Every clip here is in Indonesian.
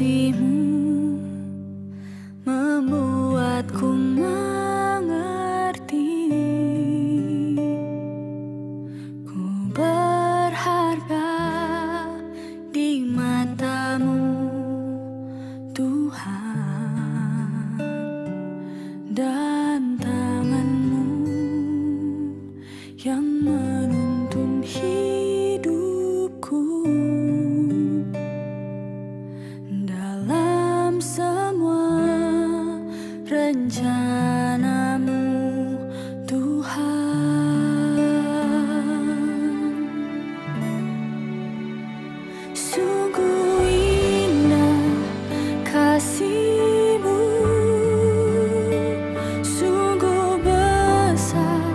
kasih-Mu membuatku mengerti ku berharga di mata-Mu, Tuhan, dan tangan-Mu yang menuntun hidupku. Dalam semua rencana-Mu, Tuhan, sungguh indah kasih-Mu, sungguh besar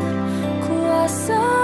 kuasa.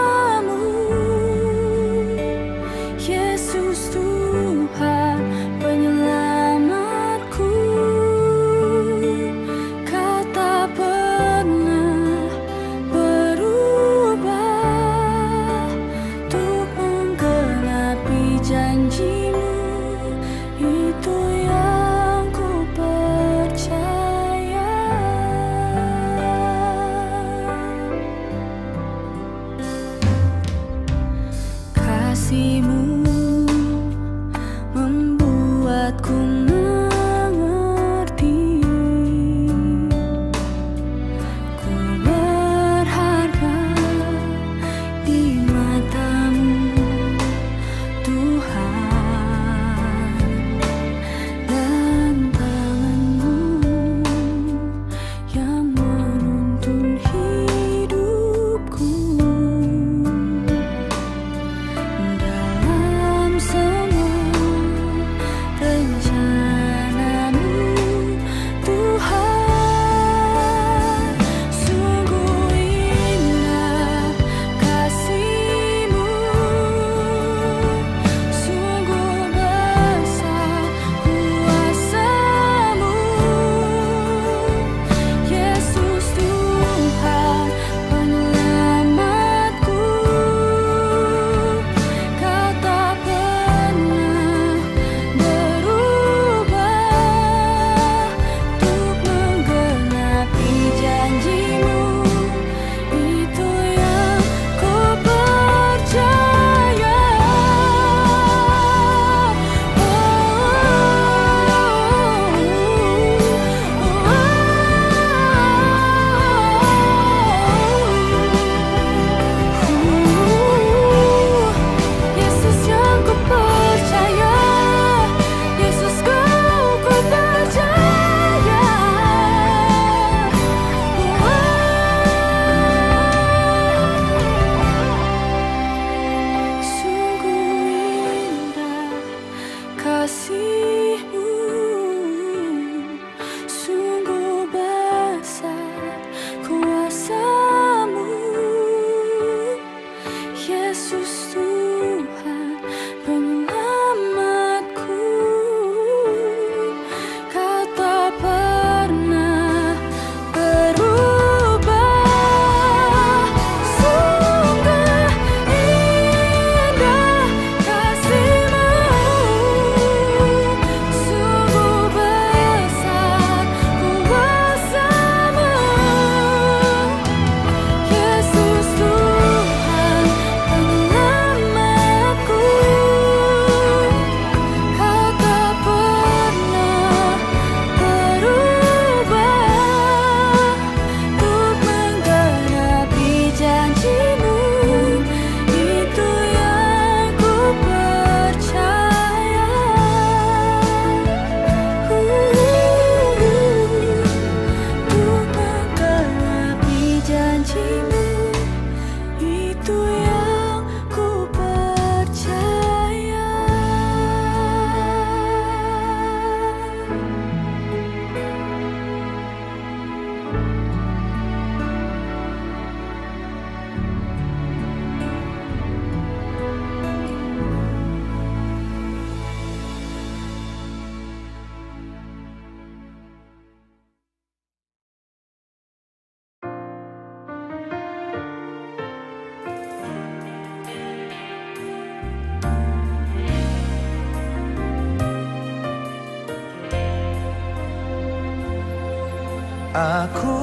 aku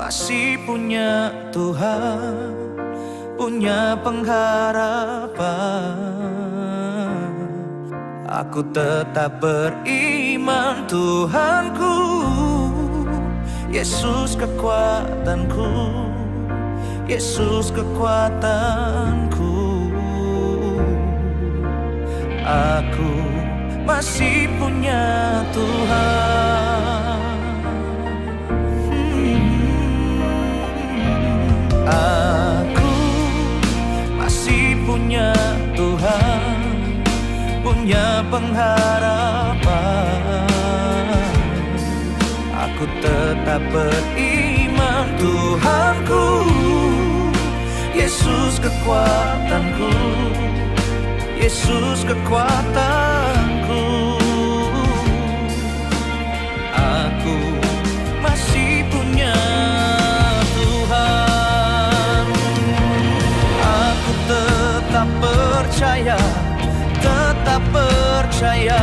masih punya Tuhan, punya pengharapan. Aku tetap beriman, Tuhanku, Yesus kekuatanku, Yesus kekuatanku. Aku masih punya Tuhan. Aku masih punya Tuhan, punya pengharapan. Aku tetap beriman, Tuhanku, Yesus kekuatanku, Yesus kekuatanku. Aku masih punya Tuhan. Aku tetap percaya, tetap percaya.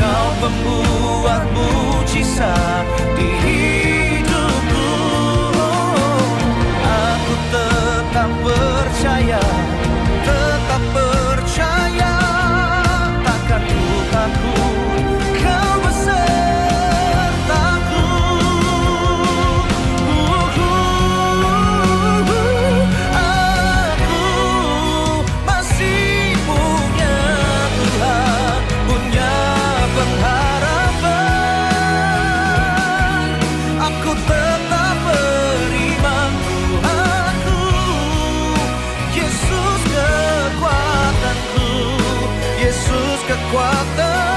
Kau pembuat mujizat di hidupku. Aku tetap percaya, tetap percaya. Takkan ku takut, kau besertaku. Aku masih punya Tuhan, punya pengharapan. Aku tetap beriman, Tuhanku, Yesus kekuatanku, Yesus kekuatanku.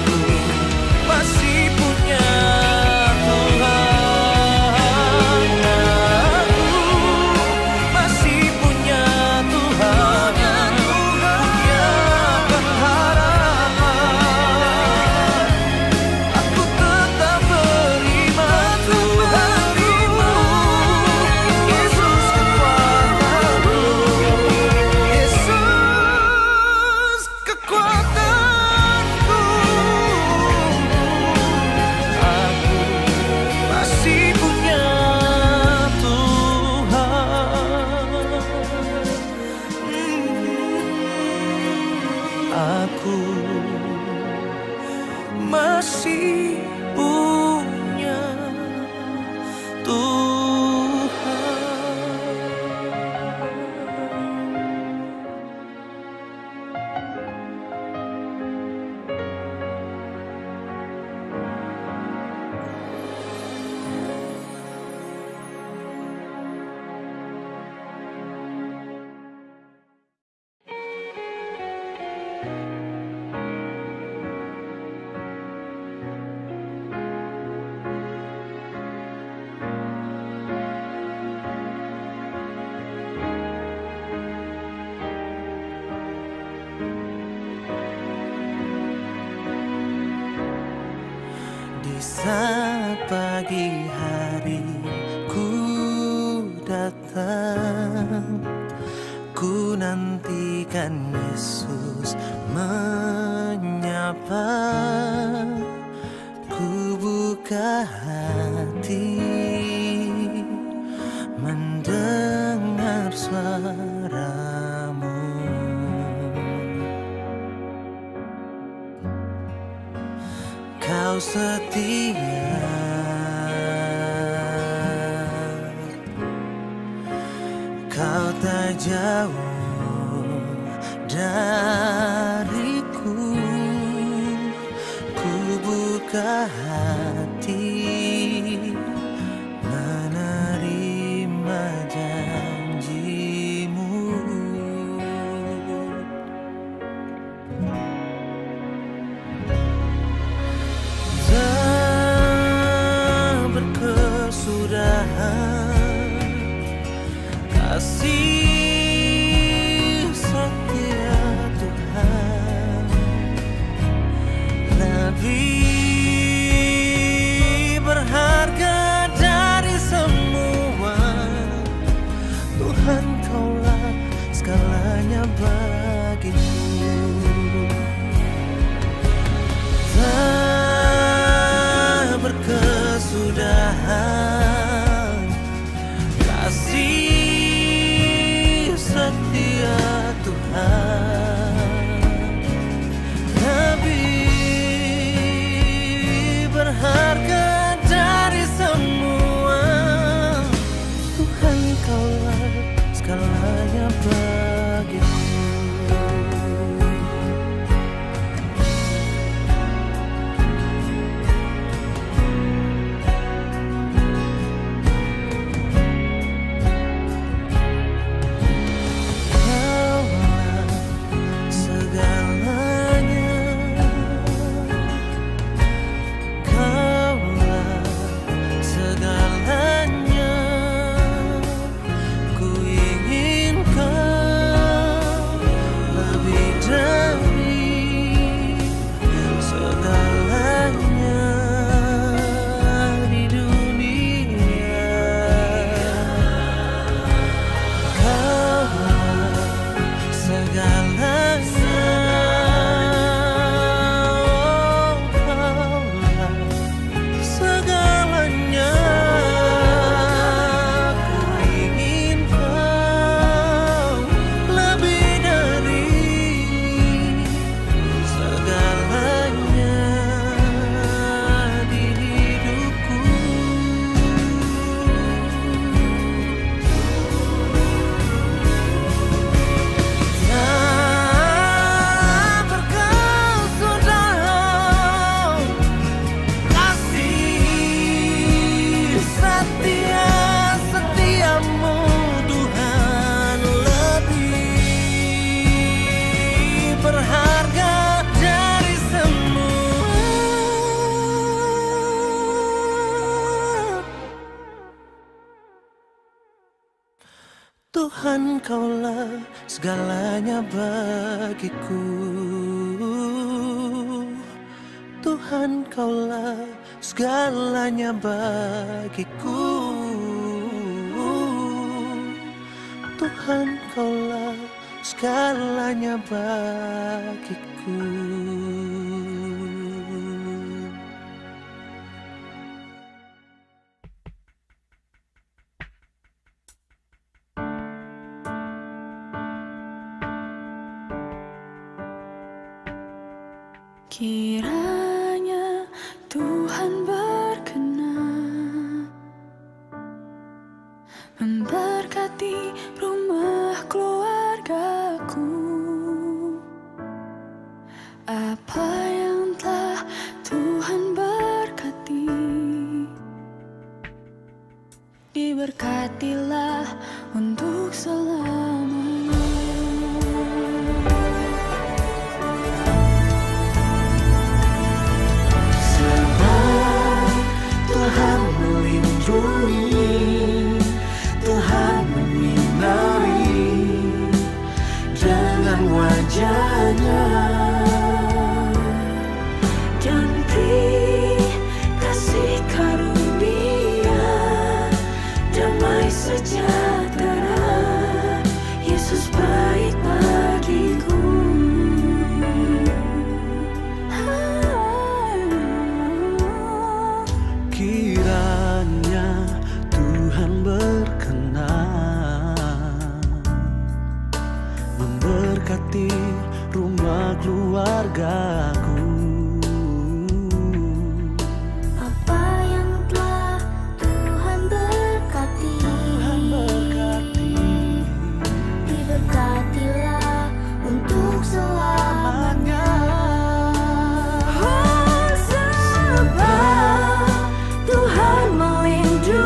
Aku masih punya Tuhan. Aku masih punya Tuhan, punya pengharapan. Aku tetap beriman, Tuhanku, Yesus kekuatanku, Yesus kekuatanku. Aku masih punya Tuhan. Aku masih punya Tuhan. Di saat pagi hari ku datang, ku nantikan Yesus menyapa. Ku buka hati mendengar suaramu. Kau setia, kau tak jauh dariku. Ku buka hati menerima janjimu. Tak berkesudahan kasih setia Tuhan, lebih Tuhan kaulah segalanya bagiku, Tuhan kaulah segalanya bagiku, Tuhan kaulah segalanya bagiku. Kiranya Tuhan berkenan memberkati rumah keluargaku. Apa yang telah Tuhan berkati, diberkatilah untuk selamanya. Tuhan menyinari dengan wajahnya, dan beri kasih karunia, damai sejahtera. Yesus baik bagiku. Berkati rumah keluargaku. Apa yang telah Tuhan berkati, diberkatilah untuk selamanya. Oh, sebab Tuhan melindungi.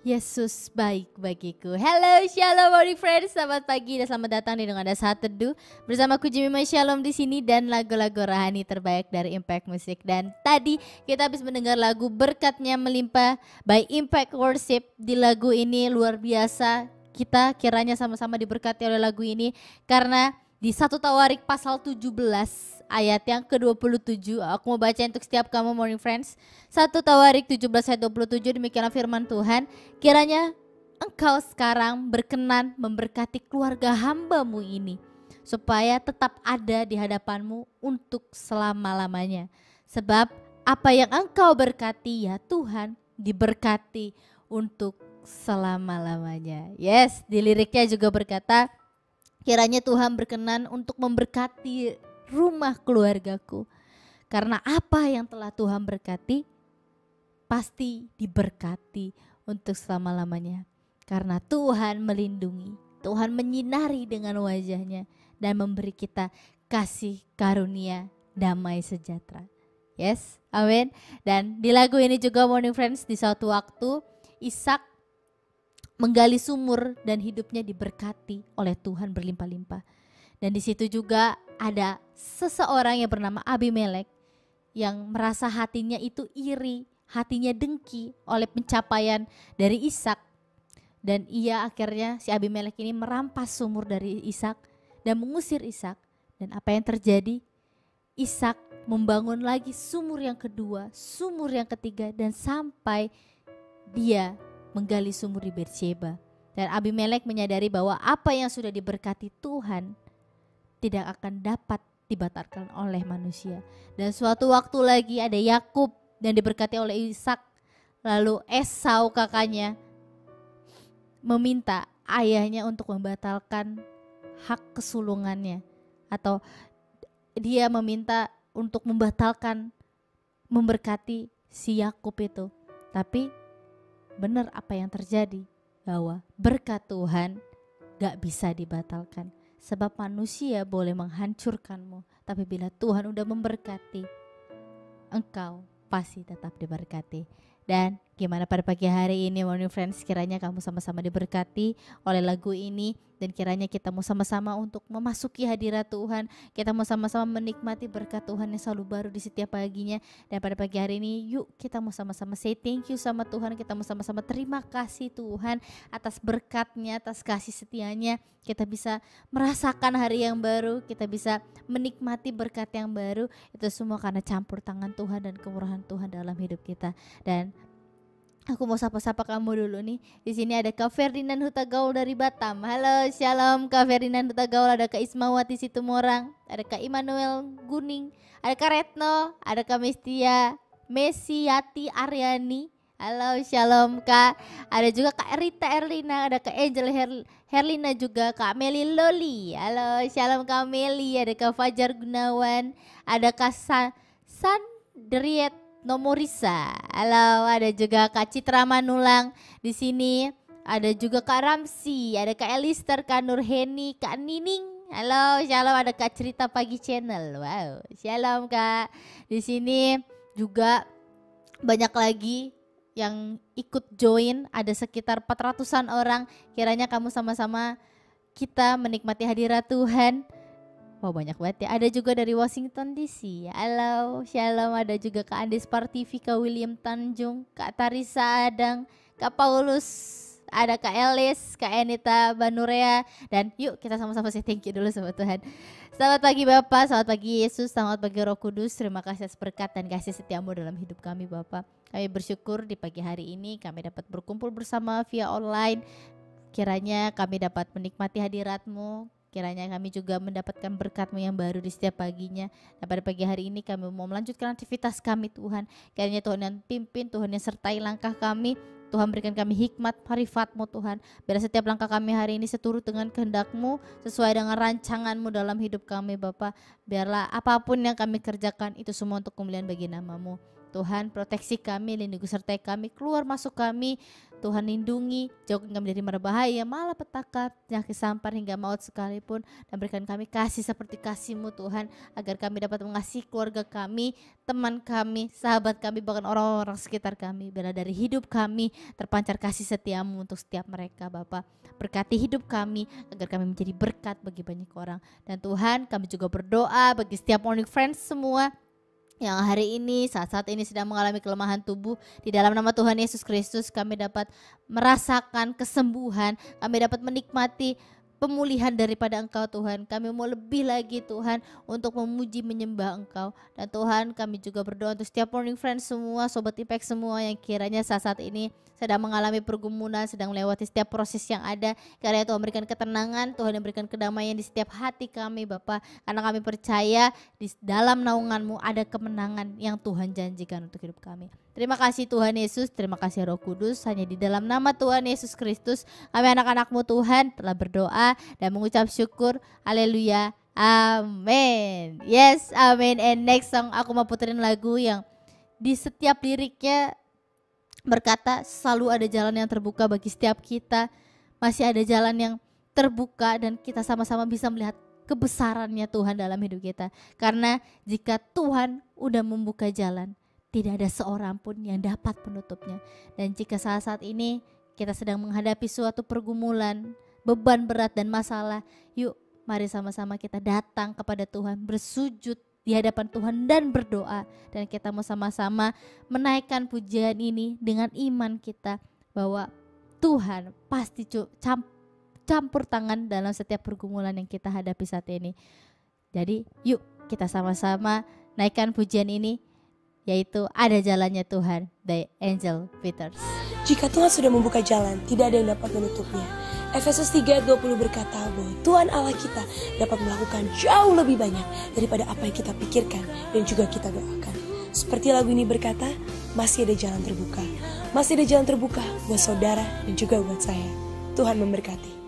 Yesus baik bagiku. Hello, shalom morning friends, selamat pagi dan selamat datang di Dengar Saat Teduh. Bersamaku Jimmy Shalom di sini dan lagu-lagu rohani terbaik dari Impact Music. Dan tadi kita habis mendengar lagu Berkatnya Melimpah by Impact Worship. Di lagu ini luar biasa, kita kiranya sama-sama diberkati oleh lagu ini, karena Di 1 Tawarik pasal 17 ayat yang ke-27, aku mau baca untuk setiap kamu morning friends. 1 Tawarik 17 ayat 27, demikianlah firman Tuhan. Kiranya engkau sekarang berkenan memberkati keluarga hambamu ini, supaya tetap ada di hadapanmu untuk selama-lamanya. Sebab apa yang engkau berkati ya Tuhan, diberkati untuk selama-lamanya. Yes, di liriknya juga berkata, kiranya Tuhan berkenan untuk memberkati rumah keluargaku. Karena apa yang telah Tuhan berkati, pasti diberkati untuk selama-lamanya. Karena Tuhan melindungi, Tuhan menyinari dengan wajahnya dan memberi kita kasih karunia damai sejahtera. Yes, amin. Dan di lagu ini juga morning friends, di suatu waktu Ishak menggali sumur dan hidupnya diberkati oleh Tuhan berlimpah-limpah. Dan di situ juga ada seseorang yang bernama Abimelek yang merasa hatinya itu iri, hatinya dengki oleh pencapaian dari Ishak. Dan ia akhirnya, si Abimelek ini merampas sumur dari Ishak dan mengusir Ishak. Dan apa yang terjadi? Ishak membangun lagi sumur yang kedua, sumur yang ketiga, dan sampai dia menggali sumur di Bersheba. Dan Abimelek menyadari bahwa apa yang sudah diberkati Tuhan tidak akan dapat dibatalkan oleh manusia. Dan suatu waktu lagi ada Yakub dan diberkati oleh Ishak, lalu Esau kakaknya meminta ayahnya untuk membatalkan hak kesulungannya, atau dia meminta untuk membatalkan memberkati si Yakub itu. Tapi benar apa yang terjadi, bahwa berkat Tuhan gak bisa dibatalkan. Sebab manusia boleh menghancurkanmu, tapi bila Tuhan udah memberkati, engkau pasti tetap diberkati. Dan gimana pada pagi hari ini morning friends, kiranya kamu sama-sama diberkati oleh lagu ini. Dan kiranya kita mau sama-sama untuk memasuki hadirat Tuhan. Kita mau sama-sama menikmati berkat Tuhan yang selalu baru di setiap paginya. Dan pada pagi hari ini yuk kita mau sama-sama say thank you sama Tuhan. Kita mau sama-sama terima kasih Tuhan atas berkatnya, atas kasih setianya. Kita bisa merasakan hari yang baru, kita bisa menikmati berkat yang baru. Itu semua karena campur tangan Tuhan dan kemurahan Tuhan dalam hidup kita. Dan aku mau sapa-sapa kamu dulu nih. Di sini ada Kak Ferdinand Hutagaul dari Batam. Halo, shalom Kak Ferdinand Hutagaul. Ada Kak Ismawati Situmorang, ada Kak Immanuel Guning, ada Kak Retno, ada Kak Mesiyati Aryani. Halo, shalom Kak. Ada juga Kak Rita Erlina, ada Kak Angel Herlina juga, Kak Meli Loli. Halo, shalom Kak Meli. Ada Kak Fajar Gunawan, ada Kak Sandriet Nomorisa. Halo, ada juga Kak Citra Manulang di sini. Ada juga Kak Ramsi, ada Kak Elis, Kak Nurheni, Kak Nining. Halo, shalom. Ada Kak Cerita Pagi Channel. Wow, shalom Kak. Di sini juga banyak lagi yang ikut join, ada sekitar 400-an orang. Kiranya kamu sama-sama kita menikmati hadirat Tuhan. Wow, banyak banget ya. Ada juga dari Washington DC. Halo, shalom. Ada juga Kak Andes Park TV, Kak William Tanjung, Kak Tarisa Adang, Kak Paulus, ada Kak Elis, Kak Anita Banurea. Dan yuk kita sama-sama say thank you dulu sama Tuhan. Selamat pagi Bapak, selamat pagi Yesus, selamat pagi Roh Kudus. Terima kasih atas berkat dan kasih setiamu dalam hidup kami Bapak. Kami bersyukur di pagi hari ini kami dapat berkumpul bersama via online. Kiranya kami dapat menikmati hadirat-Mu. Kiranya kami juga mendapatkan berkat-Mu yang baru di setiap paginya. Dan pada pagi hari ini kami mau melanjutkan aktivitas kami Tuhan. Kiranya Tuhan yang pimpin, Tuhan yang sertai langkah kami. Tuhan berikan kami hikmat, marifat-Mu Tuhan. Biar setiap langkah kami hari ini seturut dengan kehendak-Mu, sesuai dengan rancangan-Mu dalam hidup kami Bapa. Biarlah apapun yang kami kerjakan itu semua untuk kemuliaan bagi nama-Mu. Tuhan proteksi kami, lindungi sertai kami, keluar masuk kami, Tuhan lindungi, jauhkan kami dari mara bahaya, malapetaka, penyakit sampar hingga maut sekalipun, dan berikan kami kasih seperti kasih-Mu Tuhan, agar kami dapat mengasihi keluarga kami, teman kami, sahabat kami, bahkan orang-orang sekitar kami. Bila dari hidup kami terpancar kasih setia-Mu untuk setiap mereka Bapa. Berkati hidup kami agar kami menjadi berkat bagi banyak orang. Dan Tuhan kami juga berdoa bagi setiap morning friends semua yang hari ini, saat-saat ini sedang mengalami kelemahan tubuh. Di dalam nama Tuhan Yesus Kristus kami dapat merasakan kesembuhan, kami dapat menikmati pemulihan daripada Engkau Tuhan. Kami mau lebih lagi Tuhan untuk memuji menyembah Engkau. Dan Tuhan kami juga berdoa untuk setiap morning friends semua, Sobat Impact semua yang kiranya saat-saat ini sedang mengalami pergumulan, sedang melewati setiap proses yang ada. Kiranya Tuhan berikan ketenangan, Tuhan yang berikan kedamaian di setiap hati kami Bapa. Karena kami percaya di dalam naungan-Mu ada kemenangan yang Tuhan janjikan untuk hidup kami. Terima kasih Tuhan Yesus, terima kasih Roh Kudus. Hanya di dalam nama Tuhan Yesus Kristus kami anak-anak-Mu Tuhan telah berdoa dan mengucap syukur. Haleluya, amin. Yes, amin. And next song aku mau puterin lagu yang di setiap liriknya berkata selalu ada jalan yang terbuka bagi setiap kita. Masih ada jalan yang terbuka dan kita sama-sama bisa melihat kebesarannya Tuhan dalam hidup kita. Karena jika Tuhan udah membuka jalan, tidak ada seorang pun yang dapat menutupnya. Dan jika saat-saat ini kita sedang menghadapi suatu pergumulan, beban berat dan masalah, yuk mari sama-sama kita datang kepada Tuhan, bersujud di hadapan Tuhan dan berdoa. Dan kita mau sama-sama menaikkan pujian ini dengan iman kita bahwa Tuhan pasti campur tangan dalam setiap pergumulan yang kita hadapi saat ini. Jadi yuk kita sama-sama naikkan pujian ini, yaitu ada jalannya Tuhan, by Angel Peters. Jika Tuhan sudah membuka jalan, tidak ada yang dapat menutupnya. Efesus 3:20 berkata bahwa Tuhan Allah kita dapat melakukan jauh lebih banyak daripada apa yang kita pikirkan dan juga kita doakan. Seperti lagu ini berkata, masih ada jalan terbuka. Masih ada jalan terbuka buat saudara dan juga buat saya. Tuhan memberkati.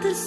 Terselami.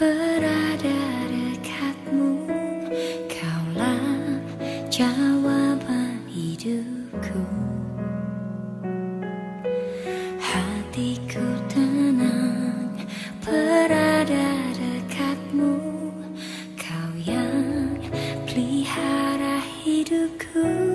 berada dekatmu, Kaulah jawaban hidupku. Hatiku tenang berada dekatmu, Kau yang pelihara hidupku.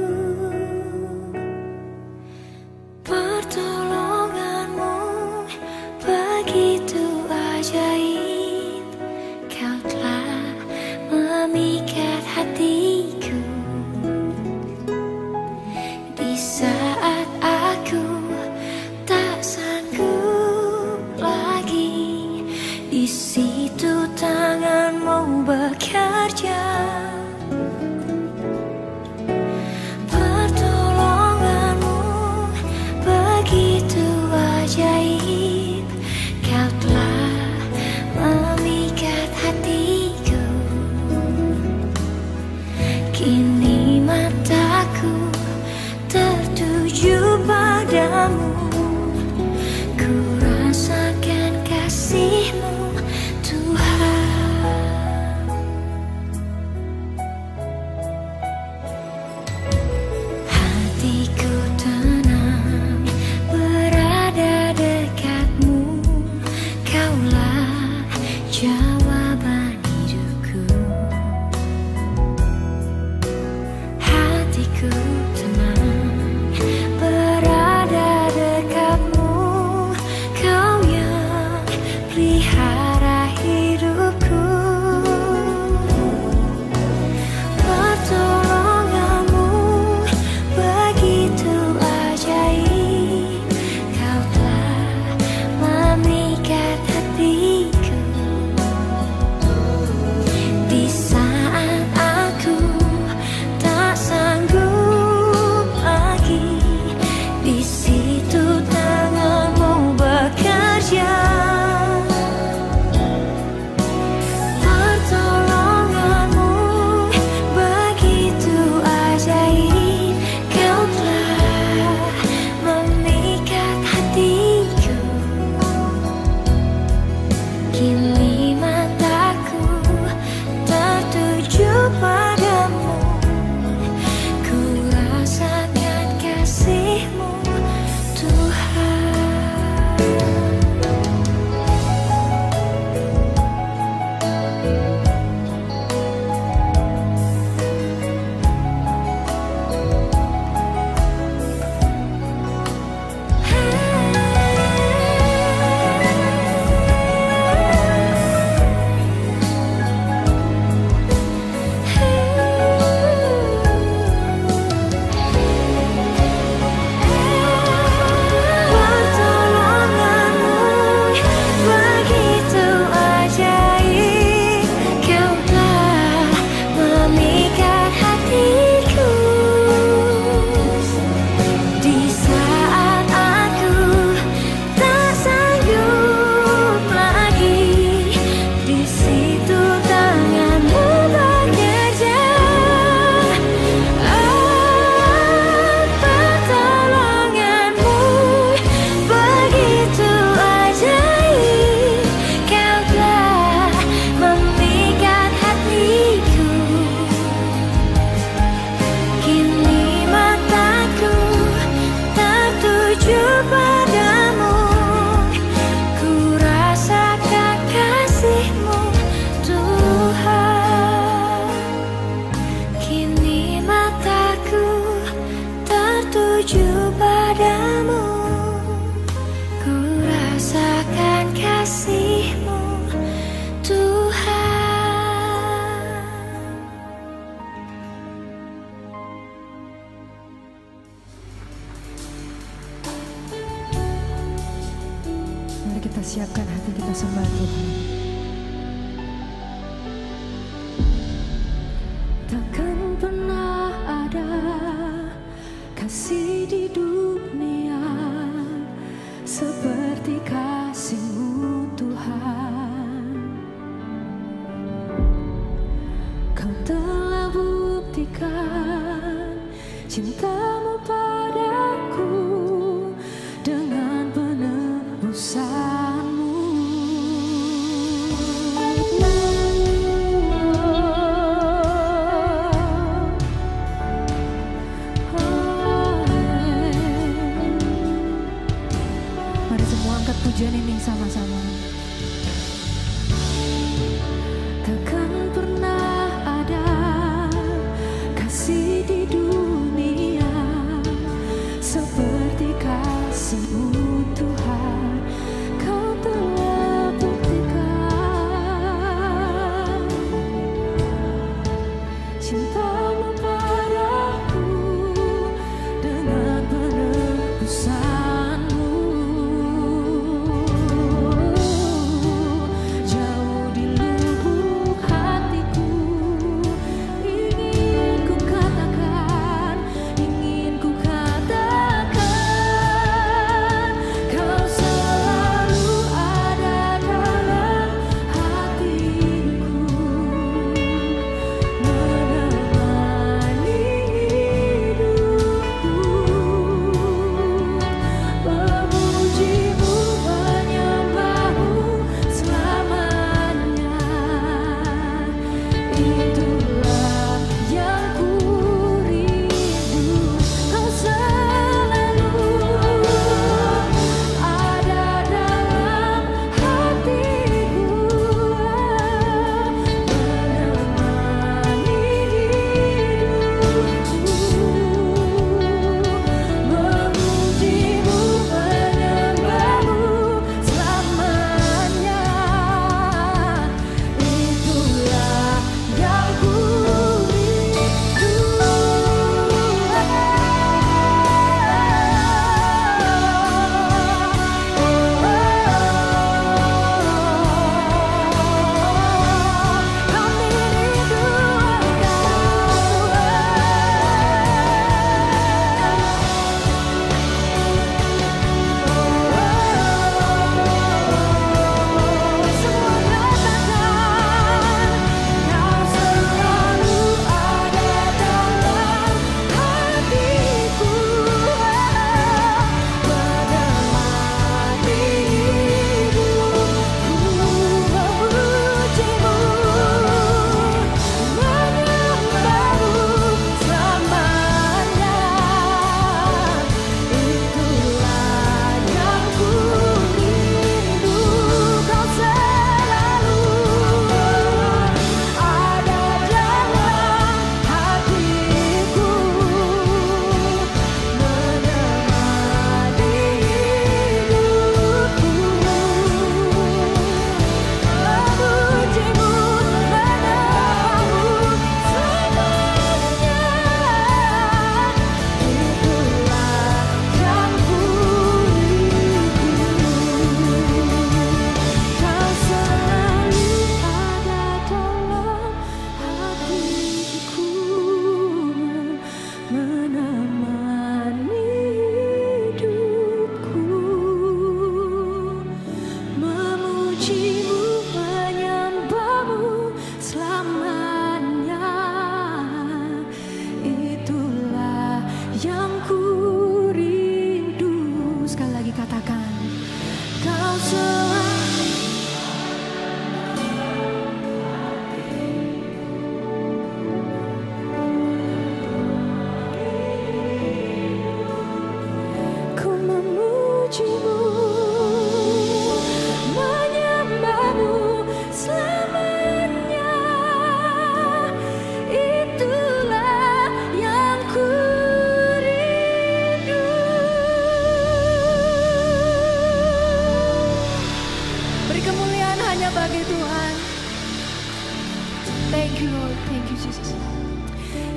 Thank you Lord, thank you Jesus.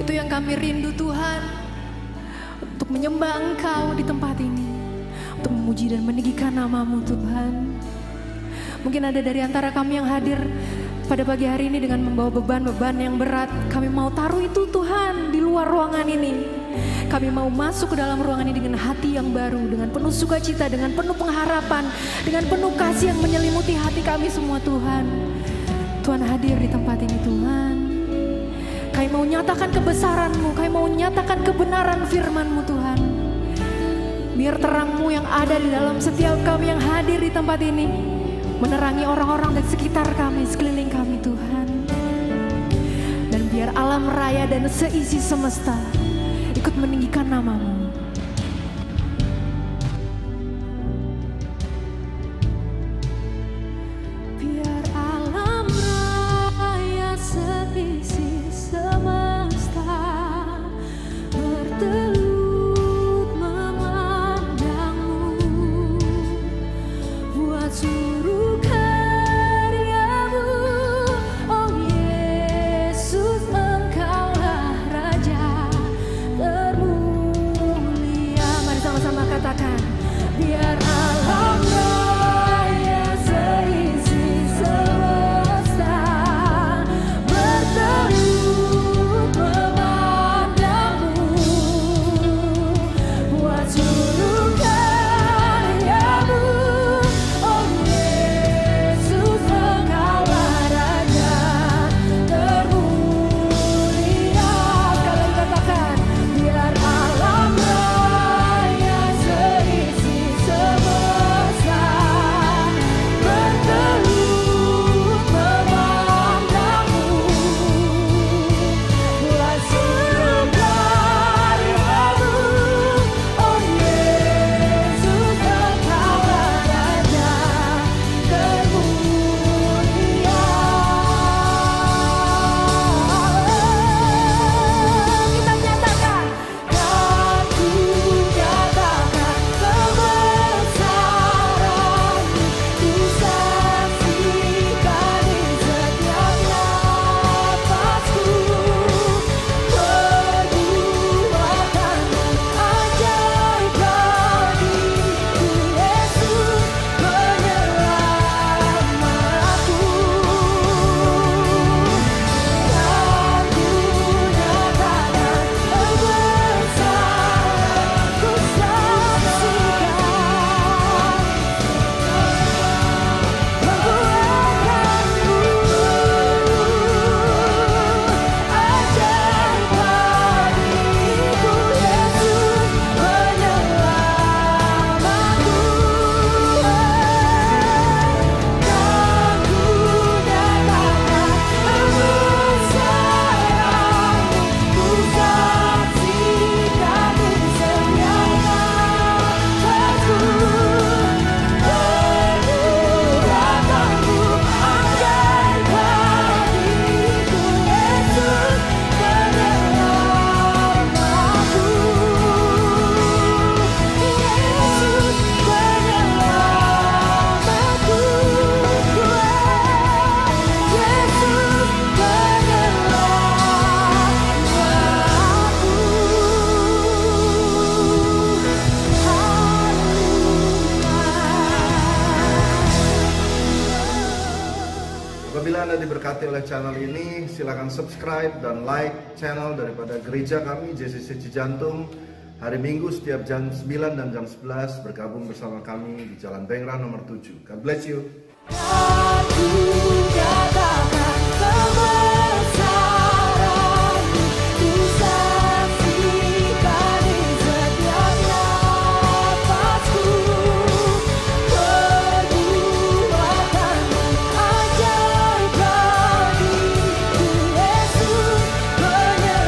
Itu yang kami rindu Tuhan, untuk menyembah Engkau di tempat ini, untuk memuji dan meninggikan nama-Mu Tuhan. Mungkin ada dari antara kami yang hadir pada pagi hari ini dengan membawa beban-beban yang berat. Kami mau taruh itu Tuhan di luar ruangan ini. Kami mau masuk ke dalam ruangan ini dengan hati yang baru, dengan penuh sukacita, dengan penuh pengharapan, dengan penuh kasih yang menyelimuti hati kami semua Tuhan. Tuhan hadir di tempat ini Tuhan. Kami mau nyatakan kebesaran-Mu, kami mau nyatakan kebenaran firman-Mu Tuhan. Biar terang-Mu yang ada di dalam setiap kami yang hadir di tempat ini, menerangi orang-orang di sekitar kami, sekeliling kami Tuhan. Dan biar alam raya dan seisi semesta ikut meninggikan nama-Mu. Biar alam raya seisi semesta bertelut memandang-Mu, buat seluruh karya-Mu. Oh Yesus, Engkaulah Raja termulia. Mari sama-sama katakan, biar alam raya seisi semesta bertelut memandang-Mu, buat seluruh karya-Mu. Oh Yesus, Engkaulah Raja termulia. Sekali lagi katakan, biar alam raya seisi semesta bertelut memandang-Mu, buat seluruh karya-Mu. Oh Yesus, Engkaulah Raja termulia. Kita nyatakan, aku nyatakan kebesaran-Mu, disaksikan di setiap napasku, perbuatanmu ajaib bagiku. Yesus penyelamatku. Aku nyatakan kebesaran, ku saksikan perbuatanmu ajaib bagiku. Yesus penyelamatku. Aku nyatakan kebesaran-Mu, ku saksikan di setiap napasku, perbuatanmu ajaib bagiku. Yesus penyelamatku. Yesus penyelamatku. Yesus penyelamatku. Apabila Anda diberkati oleh channel ini, silakan subscribe dan like channel daripada gereja kami JCC Cijantung. Hari Minggu setiap jam 9 dan jam 11 bergabung bersama kami di Jalan Bengrang nomor 7. God bless you. Aku nyatakan kebesaran-Mu, disaksikan di setiap napasku, perbuatanmu ajaib bagiku. Yesus penyelamatku.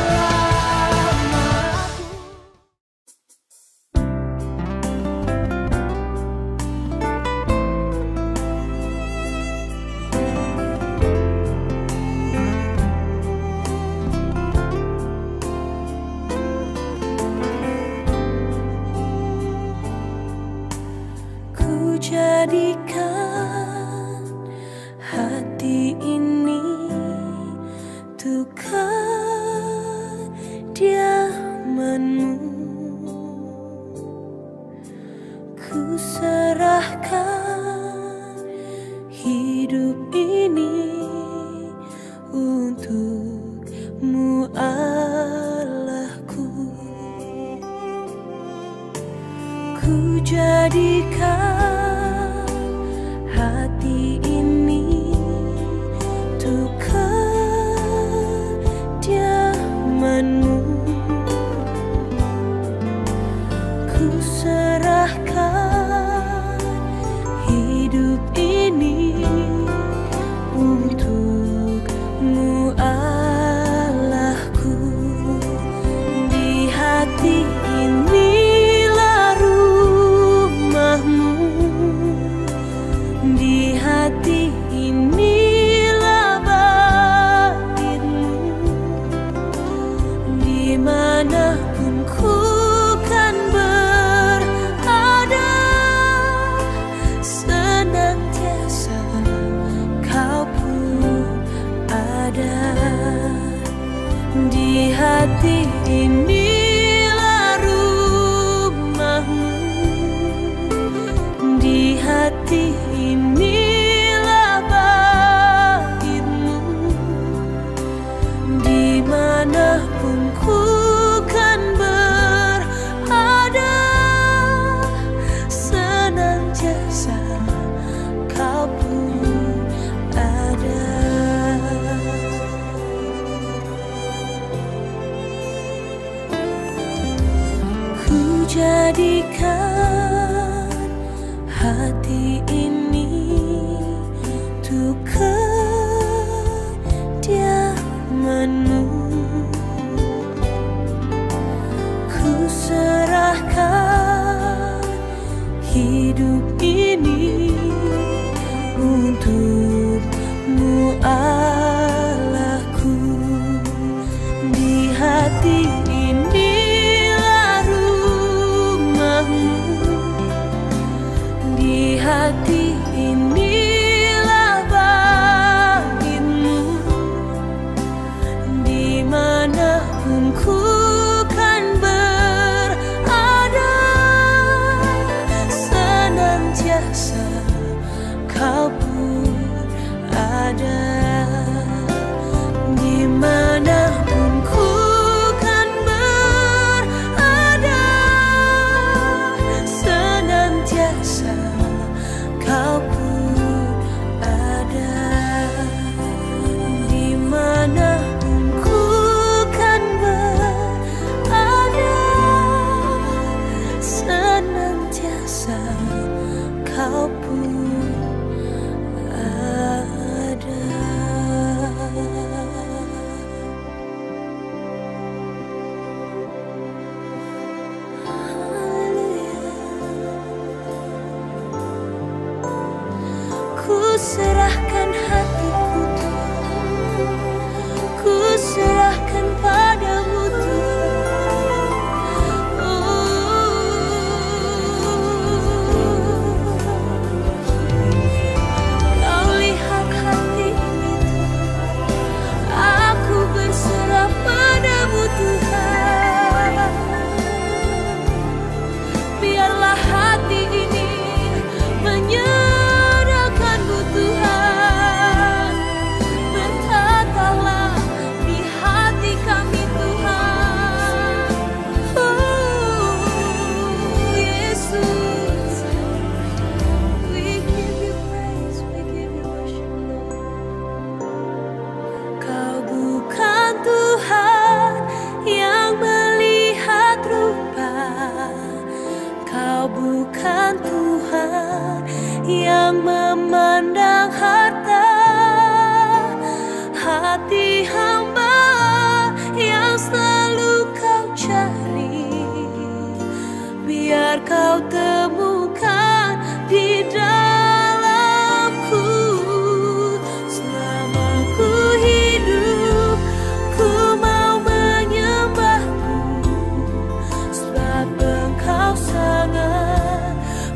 Engkau sangat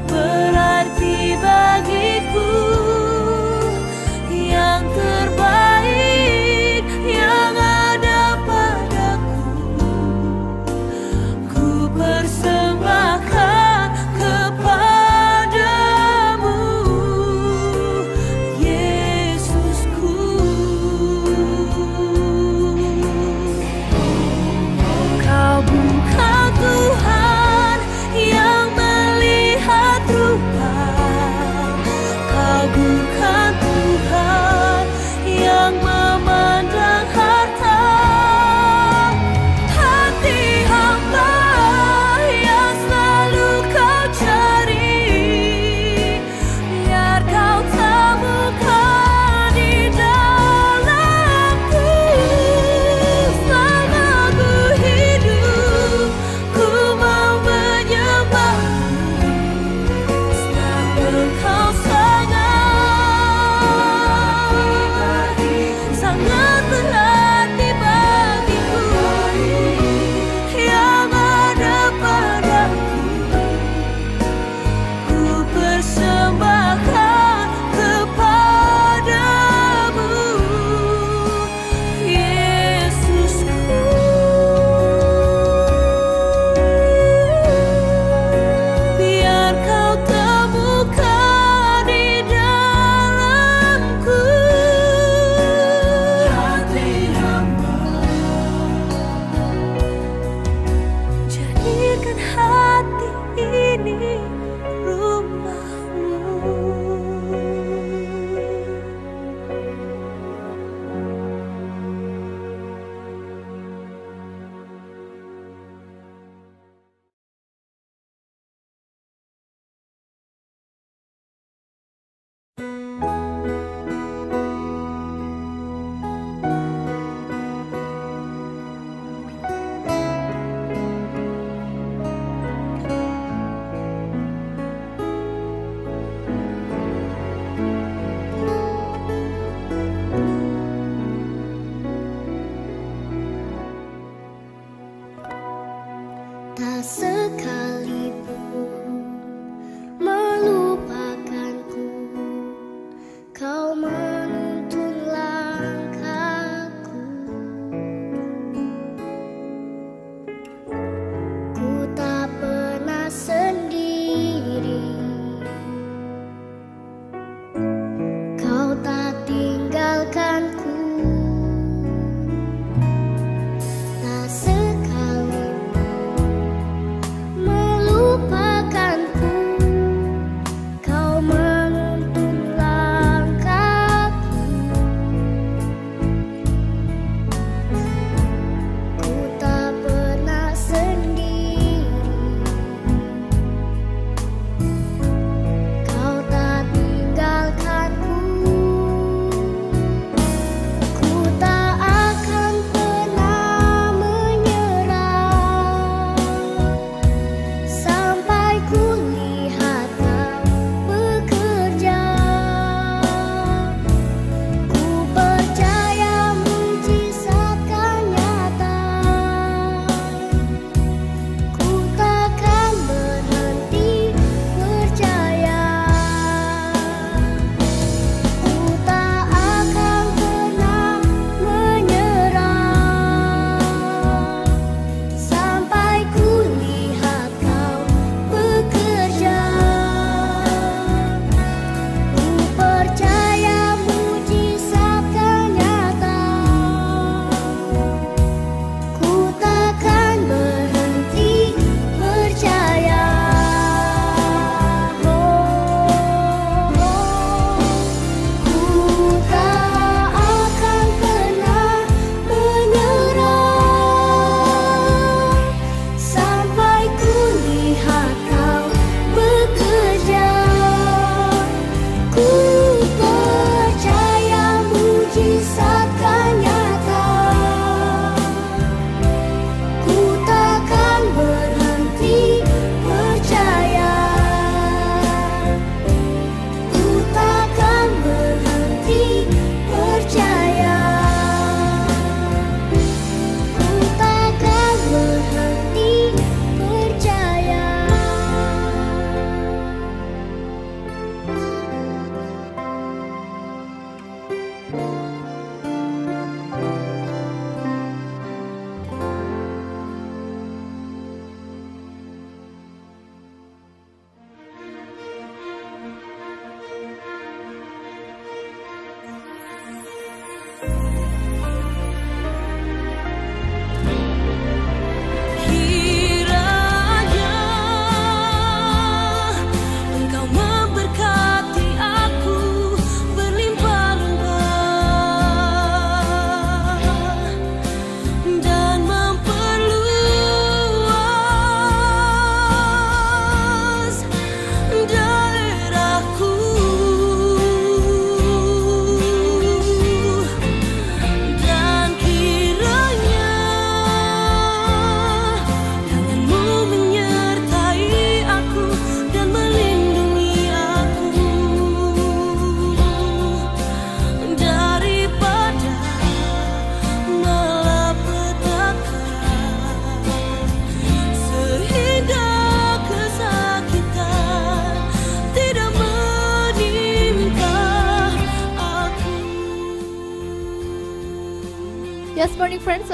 berarti bagiku.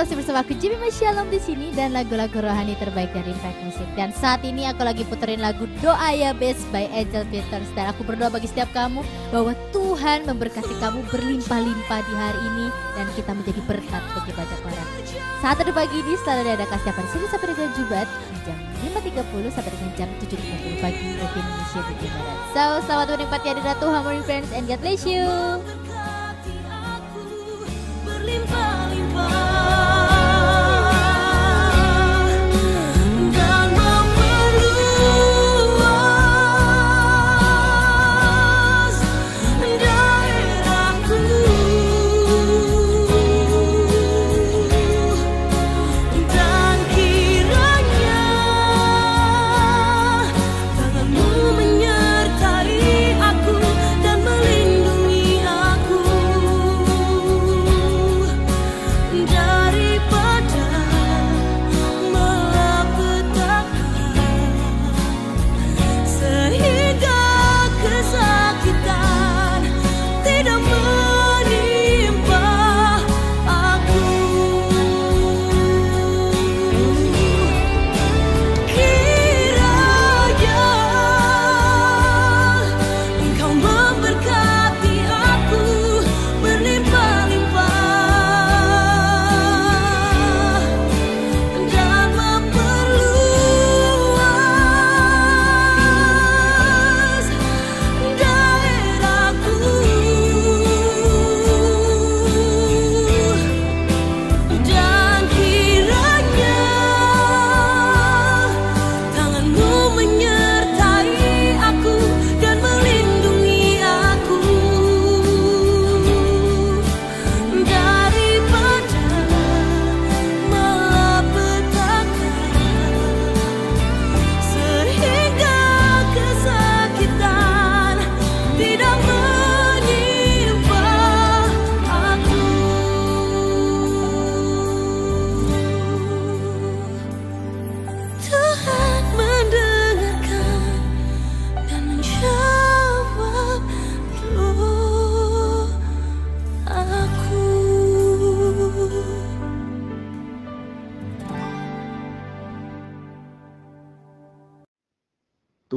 Masih bersama aku Jimmy Shalom di sini dan lagu-lagu rohani terbaik dari Impact Music. Dan saat ini aku lagi puterin lagu Doa Ya Bes by Angel Peters. Dan aku berdoa bagi setiap kamu bahwa Tuhan memberkati kamu berlimpah-limpah di hari ini dan kita menjadi berkat bagi banyak orang. Saat tadi pagi ini selalu ada setiap hari Senin sampai dengan Jumat jam 5.30 sampai dengan jam 7.30 pagi waktu Indonesia di Barat. So, selamat menikmati hari Ratu, Hamurin Friends, and God bless you.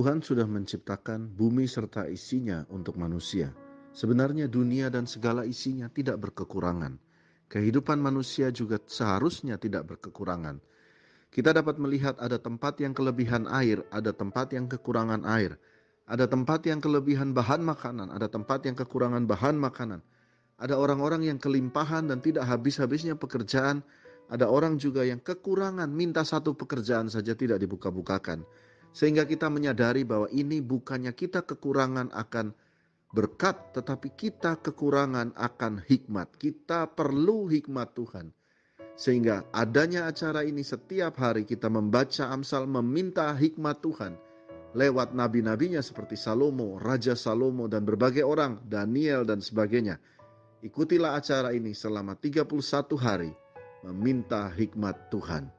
Tuhan sudah menciptakan bumi serta isinya untuk manusia. Sebenarnya dunia dan segala isinya tidak berkekurangan. Kehidupan manusia juga seharusnya tidak berkekurangan. Kita dapat melihat ada tempat yang kelebihan air, ada tempat yang kekurangan air, ada tempat yang kelebihan bahan makanan, ada tempat yang kekurangan bahan makanan. Ada orang-orang yang kelimpahan dan tidak habis-habisnya pekerjaan. Ada orang juga yang kekurangan, minta satu pekerjaan saja tidak dibuka-bukakan. Sehingga kita menyadari bahwa ini bukannya kita kekurangan akan berkat, tetapi kita kekurangan akan hikmat. Kita perlu hikmat Tuhan. Sehingga adanya acara ini setiap hari kita membaca Amsal, meminta hikmat Tuhan lewat nabi-nabinya seperti Salomo, Raja Salomo, dan berbagai orang, Daniel dan sebagainya. Ikutilah acara ini selama 31 hari, meminta hikmat Tuhan.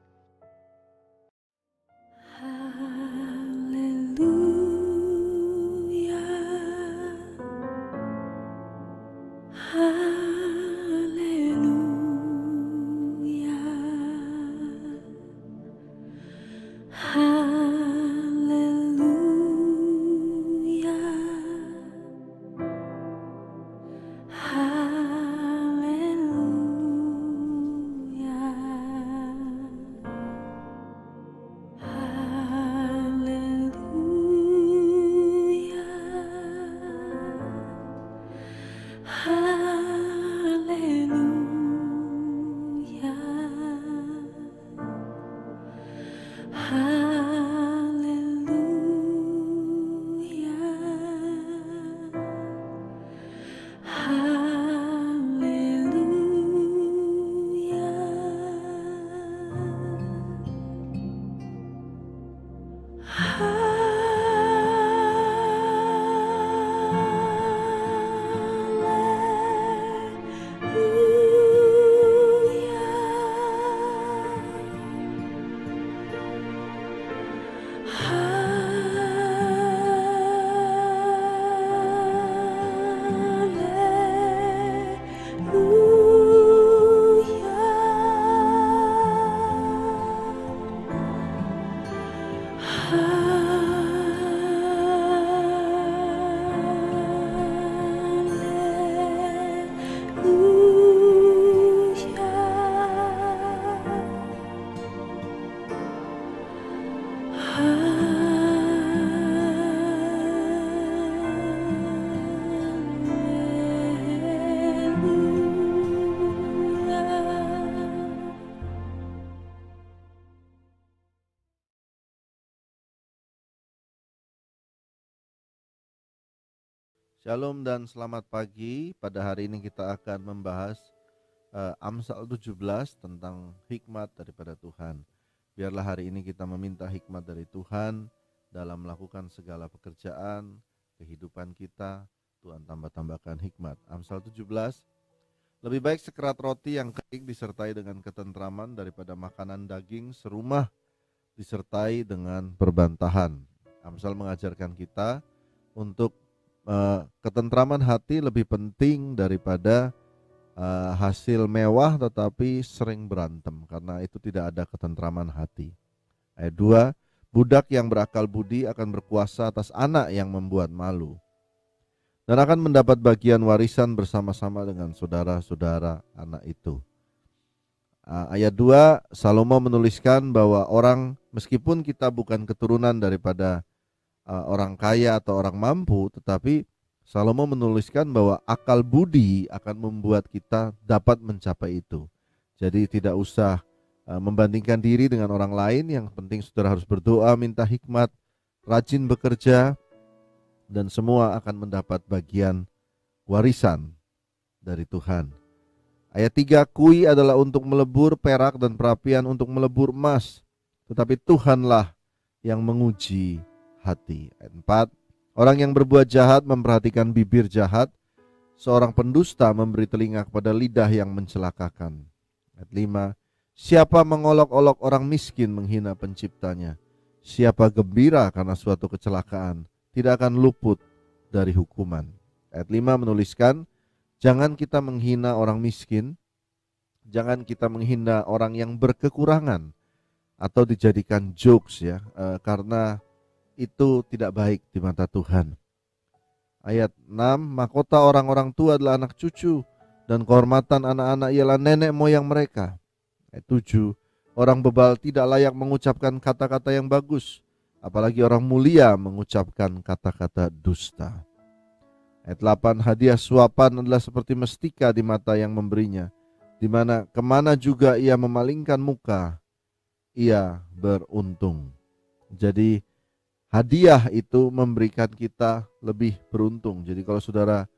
Shalom dan selamat pagi. Pada hari ini kita akan membahas Amsal 17 tentang hikmat daripada Tuhan. Biarlah hari ini kita meminta hikmat dari Tuhan dalam melakukan segala pekerjaan, kehidupan kita. Tuhan tambah-tambahkan hikmat. Amsal 17, lebih baik sekerat roti yang kering disertai dengan ketentraman daripada makanan daging serumah disertai dengan perbantahan. Amsal mengajarkan kita untuk ketentraman hati lebih penting daripada hasil mewah tetapi sering berantem, karena itu tidak ada ketentraman hati. Ayat 2, budak yang berakal budi akan berkuasa atas anak yang membuat malu dan akan mendapat bagian warisan bersama-sama dengan saudara-saudara anak itu. Ayat 2, Salomo menuliskan bahwa orang, meskipun kita bukan keturunan daripada orang kaya atau orang mampu, tetapi Salomo menuliskan bahwa akal budi akan membuat kita dapat mencapai itu. Jadi tidak usah membandingkan diri dengan orang lain. Yang penting saudara harus berdoa, minta hikmat, rajin bekerja, dan semua akan mendapat bagian warisan dari Tuhan. Ayat 3, kui adalah untuk melebur perak dan perapian untuk melebur emas, tetapi Tuhanlah yang menguji hati. Ayat 4, orang yang berbuat jahat memperhatikan bibir jahat, seorang pendusta memberi telinga kepada lidah yang mencelakakan. Ayat 5, siapa mengolok-olok orang miskin menghina penciptanya, siapa gembira karena suatu kecelakaan tidak akan luput dari hukuman. Ayat 5 menuliskan, jangan kita menghina orang miskin, jangan kita menghina orang yang berkekurangan atau dijadikan jokes, karena itu tidak baik di mata Tuhan. Ayat 6, mahkota orang-orang tua adalah anak cucu, dan kehormatan anak-anak ialah nenek moyang mereka. Ayat 7, orang bebal tidak layak mengucapkan kata-kata yang bagus, apalagi orang mulia mengucapkan kata-kata dusta. Ayat 8, hadiah suapan adalah seperti mestika di mata yang memberinya, di mana kemana juga ia memalingkan muka, ia beruntung. Jadi hadiah itu memberikan kita lebih beruntung. Jadi kalau saudara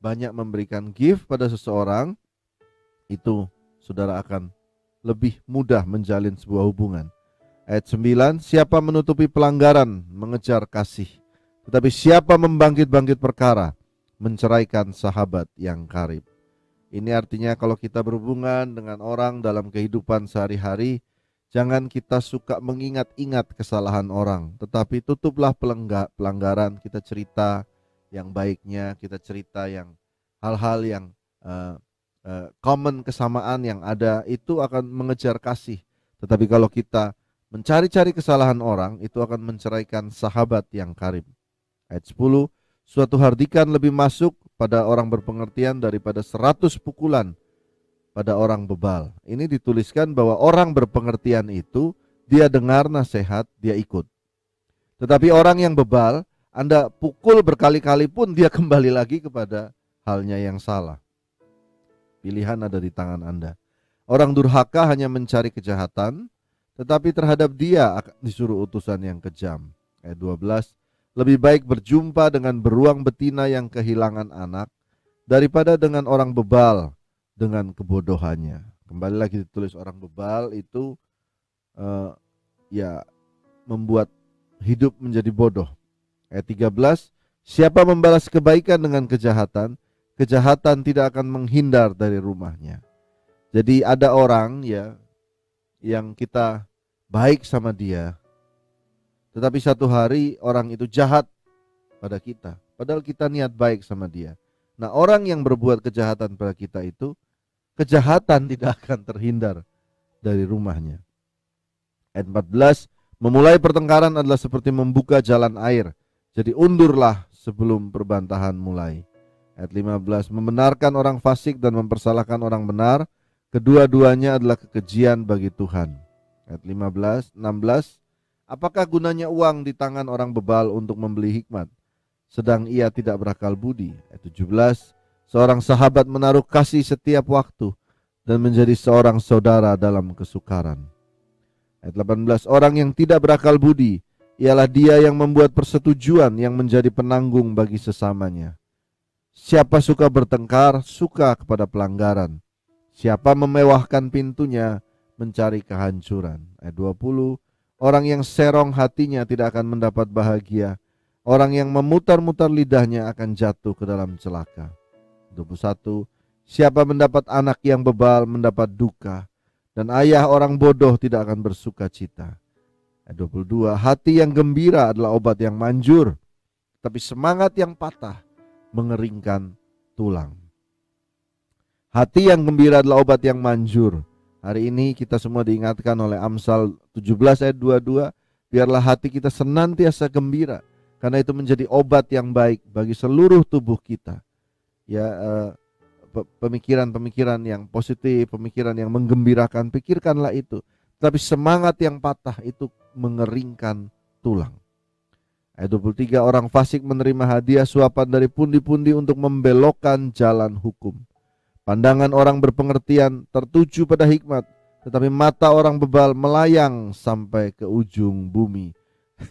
banyak memberikan gift pada seseorang, itu saudara akan lebih mudah menjalin sebuah hubungan. Ayat 9, siapa menutupi pelanggaran mengejar kasih, tetapi siapa membangkit-bangkit perkara menceraikan sahabat yang karib. Ini artinya kalau kita berhubungan dengan orang dalam kehidupan sehari-hari, jangan kita suka mengingat-ingat kesalahan orang, tetapi tutuplah pelanggaran. Kita cerita yang baiknya, kita cerita yang hal-hal yang common, kesamaan yang ada, itu akan mengejar kasih. Tetapi kalau kita mencari-cari kesalahan orang, itu akan menceraikan sahabat yang karib. Ayat 10, suatu hardikan lebih masuk pada orang berpengertian daripada 100 pukulan pada orang bebal. Ini dituliskan bahwa orang berpengertian itu, dia dengar nasihat, dia ikut. Tetapi orang yang bebal, Anda pukul berkali-kali pun dia kembali lagi kepada halnya yang salah. Pilihan ada di tangan Anda. Orang durhaka hanya mencari kejahatan, tetapi terhadap dia akan disuruh utusan yang kejam. Ayat 12, lebih baik berjumpa dengan beruang betina yang kehilangan anak daripada dengan orang bebal dengan kebodohannya. Kembali lagi ditulis orang bebal itu membuat hidup menjadi bodoh. Ayat 13, siapa membalas kebaikan dengan kejahatan, kejahatan tidak akan menghindar dari rumahnya. Jadi ada orang ya yang kita baik sama dia, tetapi satu hari orang itu jahat pada kita, padahal kita niat baik sama dia. Nah, orang yang berbuat kejahatan pada kita itu, kejahatan tidak akan terhindar dari rumahnya. Ayat 14, memulai pertengkaran adalah seperti membuka jalan air, jadi undurlah sebelum perbantahan mulai. Ayat 15, membenarkan orang fasik dan mempersalahkan orang benar, kedua-duanya adalah kekejian bagi Tuhan. Ayat 15, 16, apakah gunanya uang di tangan orang bebal untuk membeli hikmat, sedang ia tidak berakal budi. Ayat 17, seorang sahabat menaruh kasih setiap waktu dan menjadi seorang saudara dalam kesukaran. Ayat 18, orang yang tidak berakal budi ialah dia yang membuat persetujuan yang menjadi penanggung bagi sesamanya. Siapa suka bertengkar, suka kepada pelanggaran. Siapa memewahkan pintunya, mencari kehancuran. Ayat 20, orang yang serong hatinya tidak akan mendapat bahagia, orang yang memutar-mutar lidahnya akan jatuh ke dalam celaka. 21, siapa mendapat anak yang bebal mendapat duka, dan ayah orang bodoh tidak akan bersuka cita. 22, hati yang gembira adalah obat yang manjur, tapi semangat yang patah mengeringkan tulang. Hati yang gembira adalah obat yang manjur. Hari ini kita semua diingatkan oleh Amsal 17 ayat 22, biarlah hati kita senantiasa gembira, karena itu menjadi obat yang baik bagi seluruh tubuh kita. Ya, pemikiran-pemikiran yang positif, pemikiran yang menggembirakan, pikirkanlah itu. Tapi semangat yang patah itu mengeringkan tulang. Ayat 23, orang fasik menerima hadiah suapan dari pundi-pundi untuk membelokkan jalan hukum. Pandangan orang berpengertian tertuju pada hikmat, tetapi mata orang bebal melayang sampai ke ujung bumi.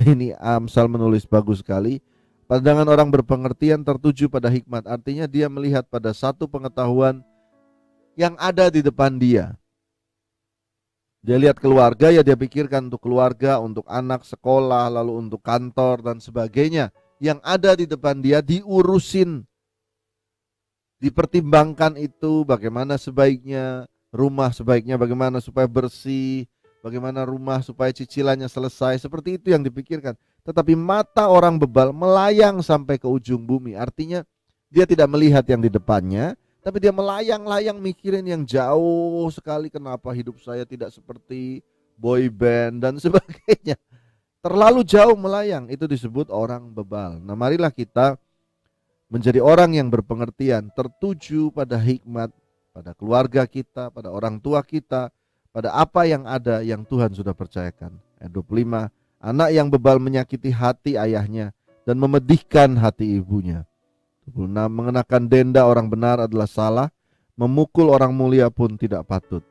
Ini Amsal menulis bagus sekali. Pandangan orang berpengertian tertuju pada hikmat, artinya dia melihat pada satu pengetahuan yang ada di depan dia. Dia lihat keluarga, ya dia pikirkan untuk keluarga, untuk anak, sekolah, lalu untuk kantor dan sebagainya. Yang ada di depan dia diurusin, dipertimbangkan itu bagaimana sebaiknya, rumah sebaiknya bagaimana supaya bersih, bagaimana rumah supaya cicilannya selesai, seperti itu yang dipikirkan. Tetapi mata orang bebal melayang sampai ke ujung bumi, artinya dia tidak melihat yang di depannya, tapi dia melayang-layang mikirin yang jauh sekali, kenapa hidup saya tidak seperti boy band dan sebagainya. terlalu jauh melayang, itu disebut orang bebal. Nah, marilah kita menjadi orang yang berpengertian, tertuju pada hikmat, pada keluarga kita, pada orang tua kita, pada apa yang ada yang Tuhan sudah percayakan. Ayat 25, anak yang bebal menyakiti hati ayahnya dan memedihkan hati ibunya. 26, mengenakan denda orang benar adalah salah, memukul orang mulia pun tidak patut.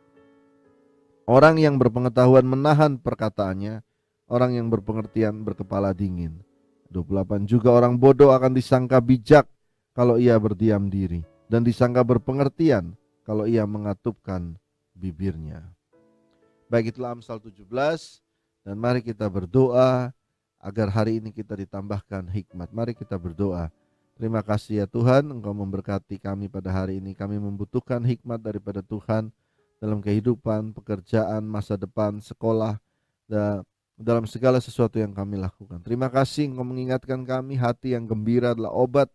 Orang yang berpengetahuan menahan perkataannya, orang yang berpengertian berkepala dingin. 28, juga orang bodoh akan disangka bijak kalau ia berdiam diri, dan disangka berpengertian kalau ia mengatupkan bibirnya. Baik, itulah Amsal 17, dan mari kita berdoa agar hari ini kita ditambahkan hikmat. Mari kita berdoa. Terima kasih ya Tuhan, Engkau memberkati kami pada hari ini. Kami membutuhkan hikmat daripada Tuhan dalam kehidupan, pekerjaan, masa depan, sekolah, dan dalam segala sesuatu yang kami lakukan. Terima kasih Engkau mengingatkan kami, hati yang gembira adalah obat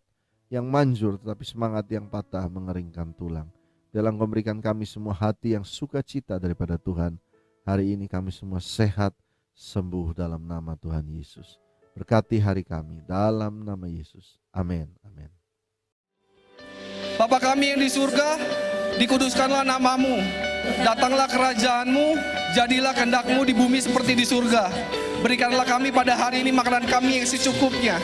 yang manjur, tetapi semangat yang patah mengeringkan tulang. Dalam Engkau memberikan kami semua hati yang sukacita daripada Tuhan. Hari ini kami semua sehat, sembuh dalam nama Tuhan Yesus. Berkati hari kami dalam nama Yesus. Amin. Amin. Bapa kami yang di surga, dikuduskanlah namamu, datanglah kerajaanmu, jadilah kehendakmu di bumi seperti di surga. Berikanlah kami pada hari ini makanan kami yang secukupnya.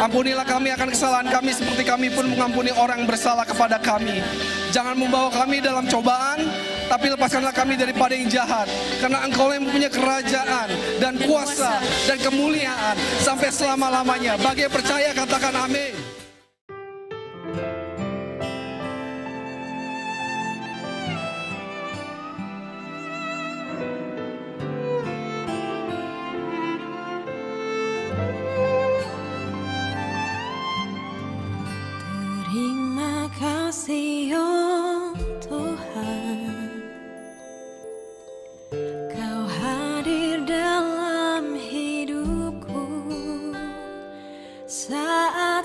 Ampunilah kami akan kesalahan kami seperti kami pun mengampuni orang bersalah kepada kami. Jangan membawa kami dalam cobaan, tapi lepaskanlah kami daripada yang jahat. Karena Engkau yang mempunyai kerajaan dan kuasa dan kemuliaan sampai selama-lamanya. Bagi yang percaya katakan amin. Saat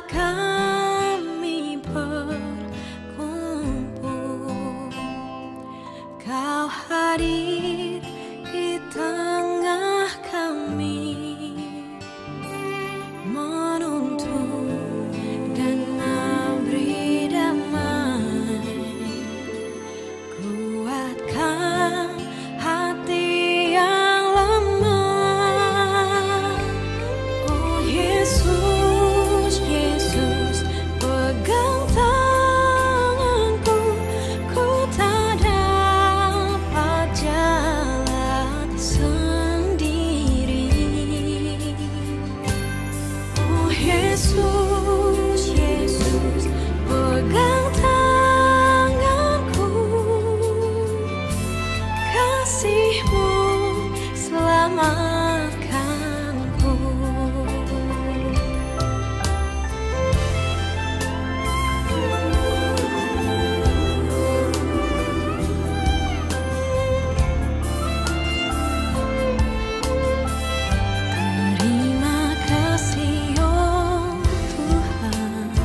kau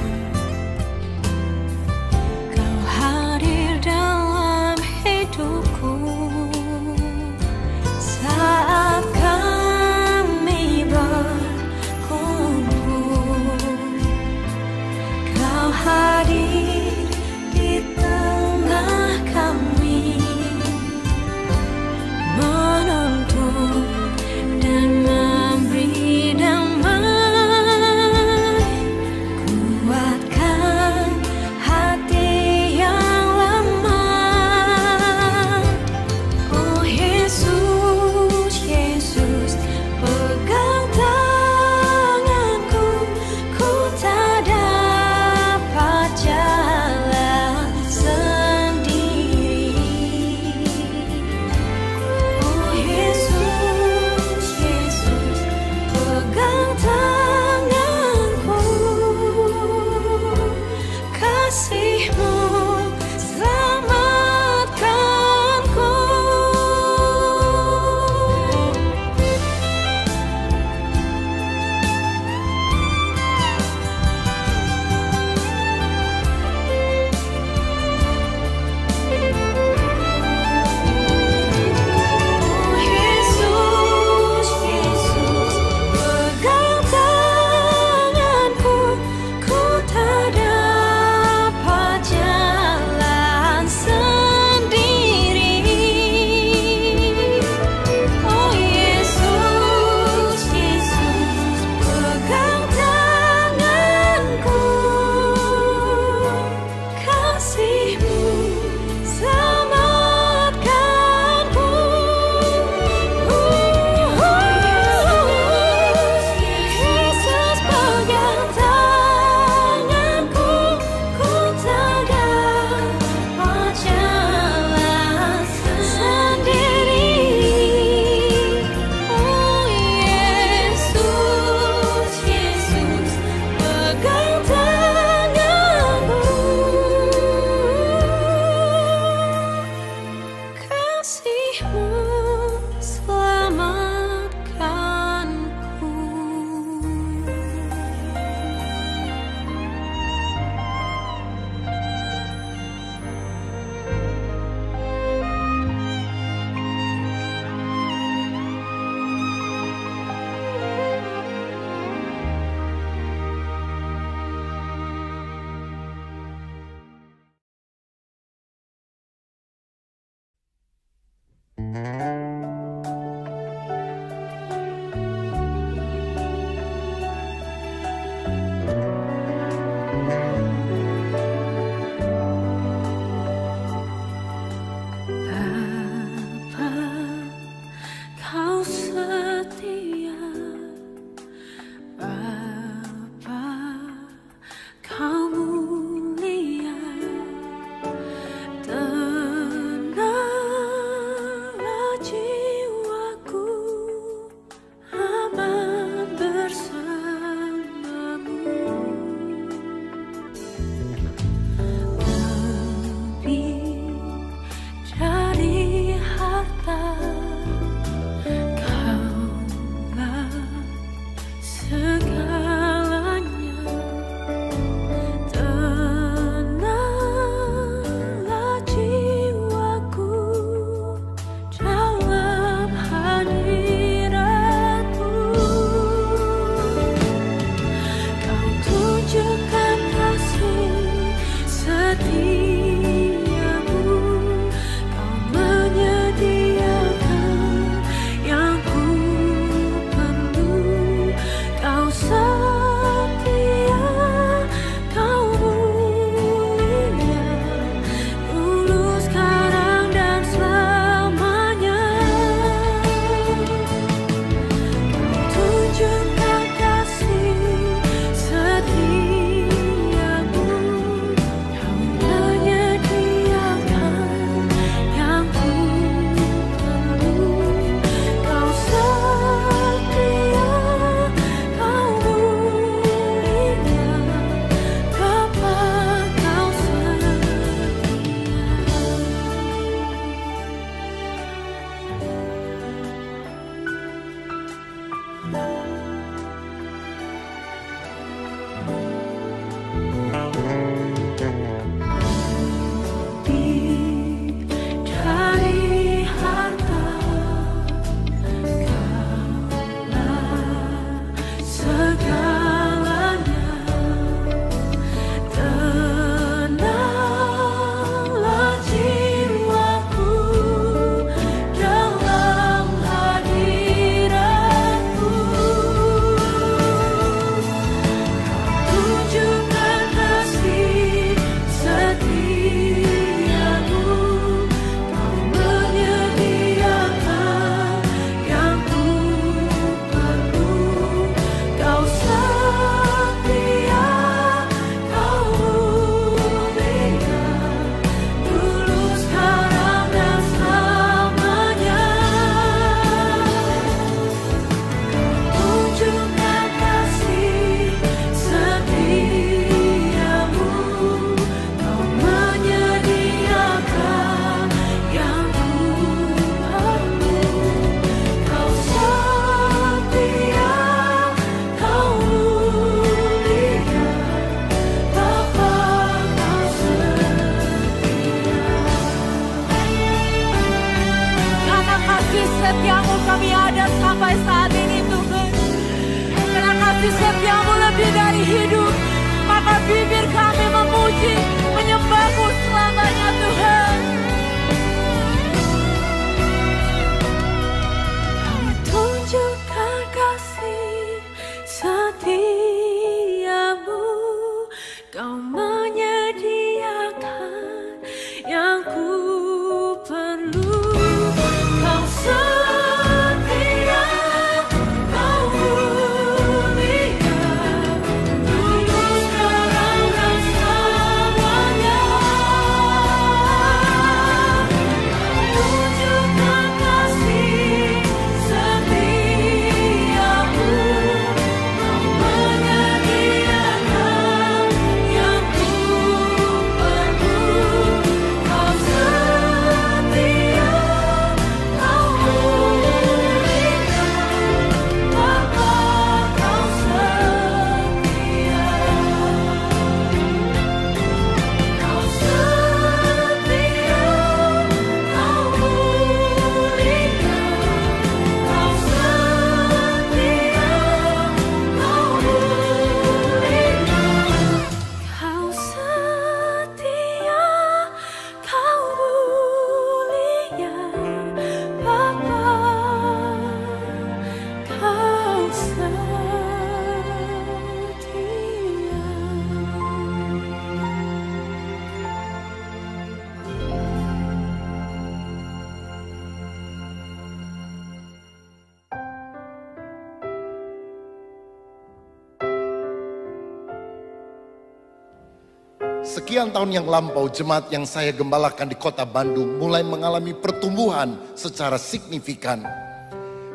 Sekian tahun yang lampau, jemaat yang saya gembalakan di kota Bandung mulai mengalami pertumbuhan secara signifikan.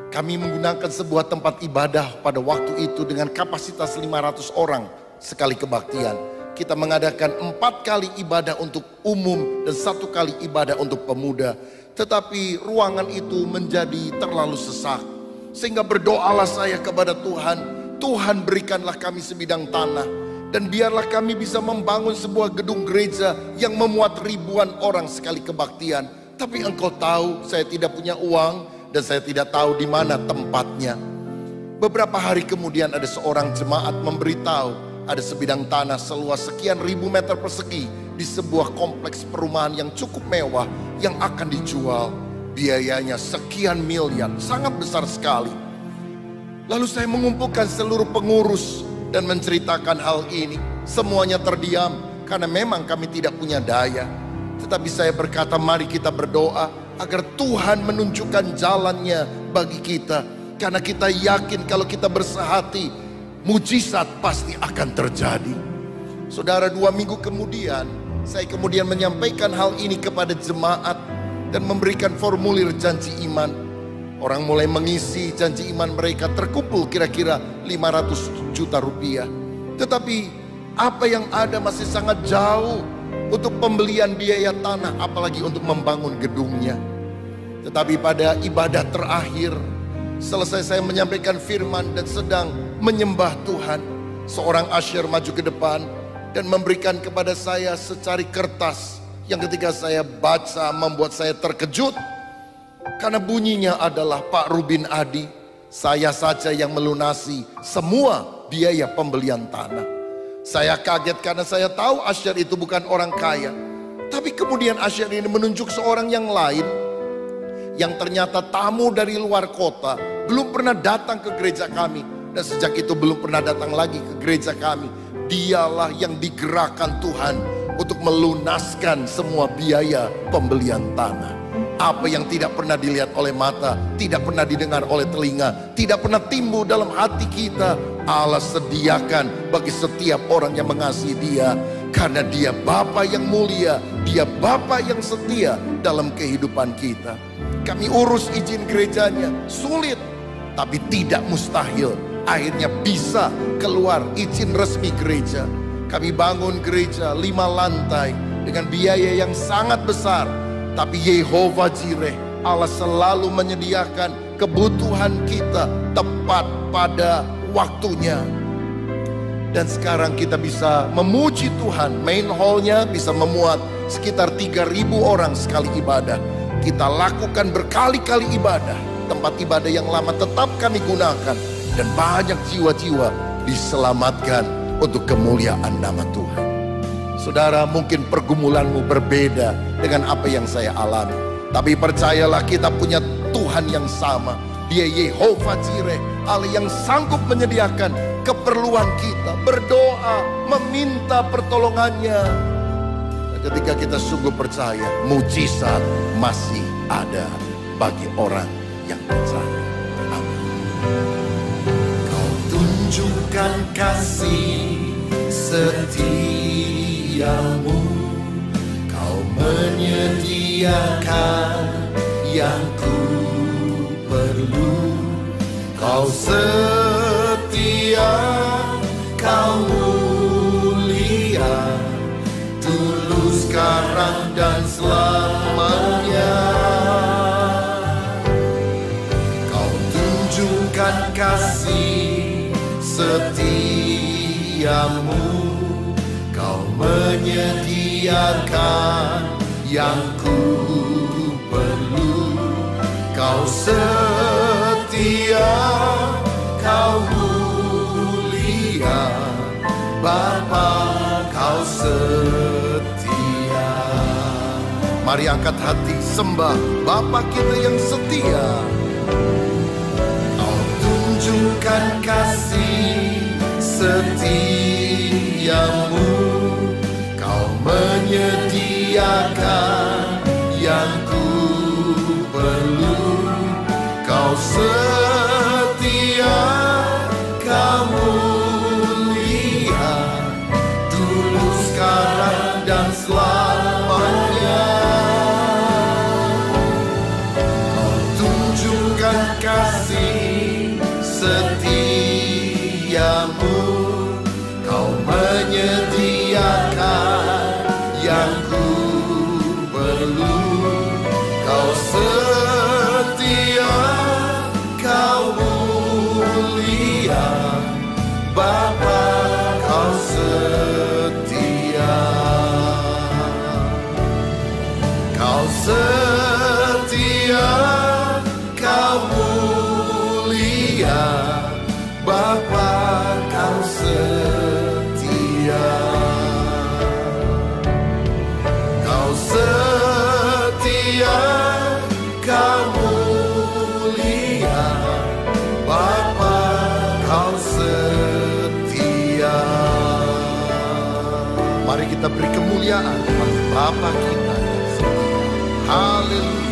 Kami menggunakan sebuah tempat ibadah pada waktu itu dengan kapasitas 500 orang sekali kebaktian. Kita mengadakan 4 kali ibadah untuk umum dan 1 kali ibadah untuk pemuda. Tetapi ruangan itu menjadi terlalu sesak. Sehingga berdoalah saya kepada Tuhan, Tuhan berikanlah kami sebidang tanah. Dan biarlah kami bisa membangun sebuah gedung gereja yang memuat ribuan orang sekali kebaktian. Tapi engkau tahu saya tidak punya uang dan saya tidak tahu di mana tempatnya. Beberapa hari kemudian ada seorang jemaat memberitahu ada sebidang tanah seluas sekian ribu meter persegi di sebuah kompleks perumahan yang cukup mewah yang akan dijual. Biayanya sekian miliar, sangat besar sekali. Lalu saya mengumpulkan seluruh pengurus dan menceritakan hal ini. Semuanya terdiam karena memang kami tidak punya daya. Tetapi saya berkata, mari kita berdoa agar Tuhan menunjukkan jalannya bagi kita. Karena kita yakin kalau kita bersehati, mujizat pasti akan terjadi. Saudara, 2 minggu kemudian, saya kemudian menyampaikan hal ini kepada jemaat dan memberikan formulir janji iman. Orang mulai mengisi janji iman mereka, terkumpul kira-kira 500 juta rupiah. Tetapi apa yang ada masih sangat jauh untuk pembelian biaya tanah, apalagi untuk membangun gedungnya. Tetapi pada ibadah terakhir, selesai saya menyampaikan firman dan sedang menyembah Tuhan, seorang asyir maju ke depan dan memberikan kepada saya secari kertas, yang ketika saya baca membuat saya terkejut. Karena bunyinya adalah, Pak Rubin Adi, saya saja yang melunasi semua biaya pembelian tanah. Saya kaget karena saya tahu asyir itu bukan orang kaya. Tapi kemudian asyir ini menunjuk seorang yang lain, yang ternyata tamu dari luar kota, belum pernah datang ke gereja kami, dan sejak itu belum pernah datang lagi ke gereja kami. Dialah yang digerakkan Tuhan untuk melunaskan semua biaya pembelian tanah. Apa yang tidak pernah dilihat oleh mata, tidak pernah didengar oleh telinga, tidak pernah timbul dalam hati kita, Allah sediakan bagi setiap orang yang mengasihi Dia. Karena Dia Bapa yang mulia, Dia Bapa yang setia dalam kehidupan kita. Kami urus izin gerejanya, sulit tapi tidak mustahil. Akhirnya bisa keluar izin resmi gereja. Kami bangun gereja 5 lantai dengan biaya yang sangat besar. Tapi Yehova Jireh, Allah selalu menyediakan kebutuhan kita tepat pada waktunya. Dan sekarang kita bisa memuji Tuhan. Main hall-nya bisa memuat sekitar 3.000 orang sekali ibadah. Kita lakukan berkali-kali ibadah. Tempat ibadah yang lama tetap kami gunakan. Dan banyak jiwa-jiwa diselamatkan untuk kemuliaan nama Tuhan. Saudara, mungkin pergumulanmu berbeda dengan apa yang saya alami. Tapi percayalah, kita punya Tuhan yang sama. Dia Yehova Jireh, Allah yang sanggup menyediakan keperluan kita. Berdoa, meminta pertolongannya. Dan ketika kita sungguh percaya, mujizat masih ada bagi orang yang percaya. Amin. Kau tunjukkan kasih setia. Kau menyediakan yang ku perlu. Kau setia, kau mulia, tulus sekarang dan selamanya. Kau tunjukkan kasih setiamu. Menyediakan yang ku perlu. Kau setia, kau mulia, Bapa kau setia. Mari angkat hati sembah Bapa kita yang setia. Kau tunjukkan kasih setiamu. Menyediakan yang ku perlu. Kau setia, kau mulia, tulus sekarang. setia, kau mulia, Bapa kau setia, kau setia, kau mulia, Bapa kau setia, kau setia, kau mulia, Bapa kau setia. Mari kita beri kemuliaan kepada Bapa kita. Haleluya.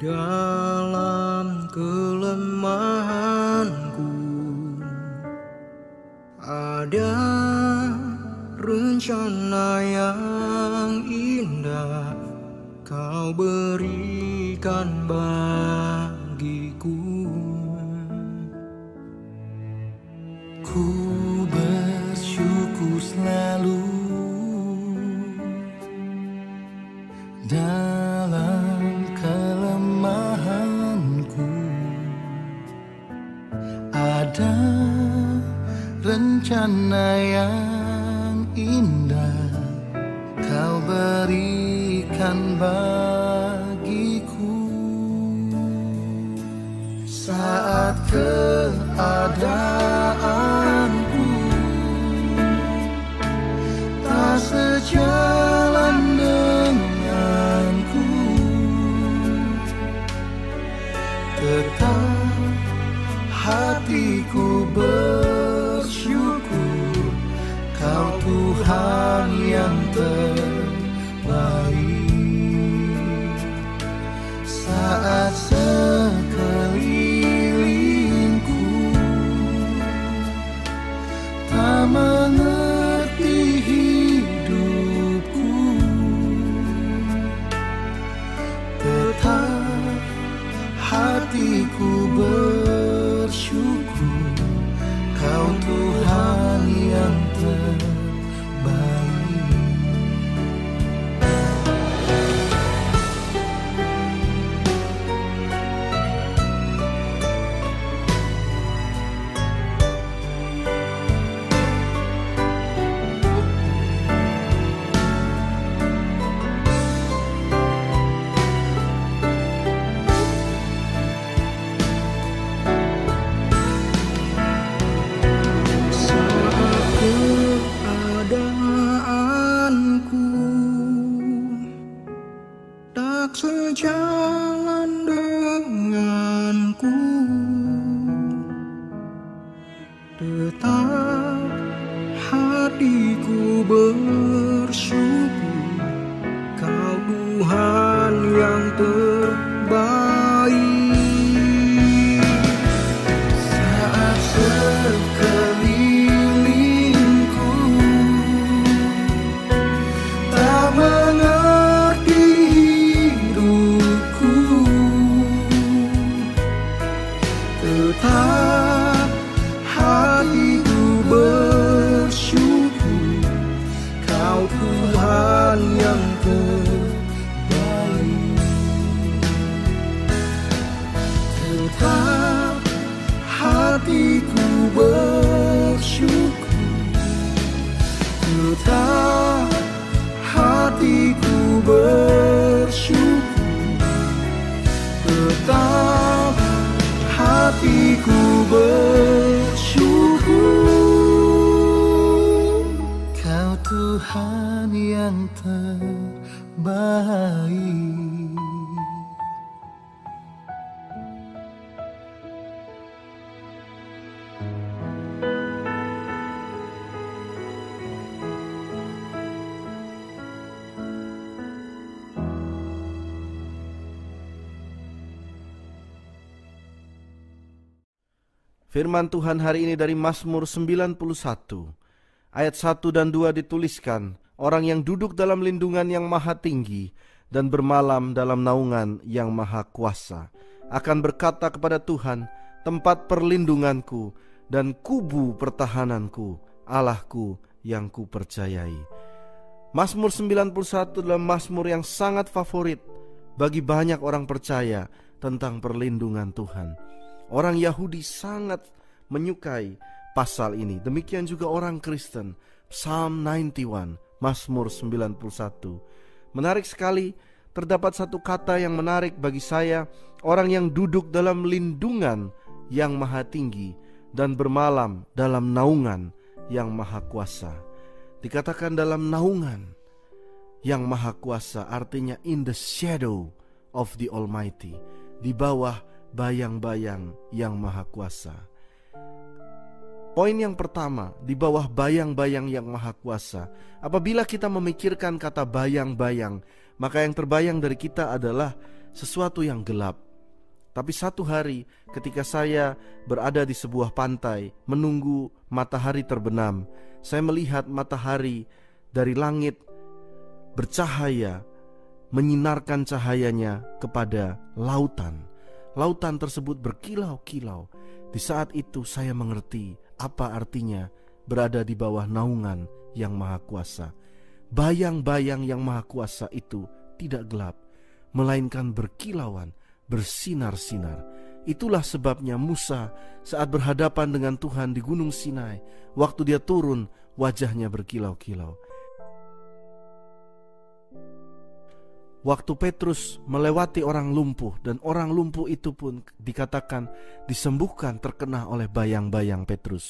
Dalam kelemahanku ada rencana yang indah Kau berikan bagiku. Ku bersyukur selalu dalam kelemahanku. Ada rencana yang indah Kau berikan bagiku. Saat keadaanku tak sejalan denganku, tetap hatiku bersyukur Kau Tuhan yang terbaik. Saat mengerti hidupku, tetap hatiku bersyukur Kau Tuhan yang terbaik. Sejalan denganku, tetap hatiku bersyukur Kau Tuhan yang terbaik. Saat sekelilingku tak mengerti yang terbaik, tetap hatiku bersyukur, tetap hatiku bersyukur, tetap hatiku bersyukur Kau Tuhan yang terbaik. Firman Tuhan hari ini dari Mazmur 91 ayat 1 dan 2 dituliskan, orang yang duduk dalam lindungan yang maha tinggi dan bermalam dalam naungan yang maha kuasa akan berkata kepada Tuhan, tempat perlindunganku dan kubu pertahananku, Allahku yang kupercayai. Mazmur 91 adalah mazmur yang sangat favorit bagi banyak orang percaya tentang perlindungan Tuhan. Orang Yahudi sangat menyukai pasal ini. Demikian juga orang Kristen. Psalm 91, Mazmur 91. Menarik sekali, terdapat satu kata yang menarik bagi saya, orang yang duduk dalam lindungan yang maha tinggi dan bermalam dalam naungan yang maha kuasa. Dikatakan dalam naungan yang maha kuasa, artinya in the shadow of the Almighty, di bawah bayang-bayang yang maha kuasa. Poin yang pertama, di bawah bayang-bayang yang maha kuasa. Apabila kita memikirkan kata bayang-bayang, maka yang terbayang dari kita adalah sesuatu yang gelap. Tapi satu hari ketika saya berada di sebuah pantai menunggu matahari terbenam, saya melihat matahari dari langit bercahaya, menyinarkan cahayanya kepada lautan. Lautan tersebut berkilau-kilau. Di saat itu saya mengerti apa artinya berada di bawah naungan yang maha kuasa. Bayang-bayang yang maha kuasa itu tidak gelap, melainkan berkilauan, bersinar-sinar. Itulah sebabnya Musa saat berhadapan dengan Tuhan di Gunung Sinai, waktu dia turun, wajahnya berkilau-kilau. Waktu Petrus melewati orang lumpuh, dan orang lumpuh itu pun dikatakan disembuhkan terkena oleh bayang-bayang Petrus.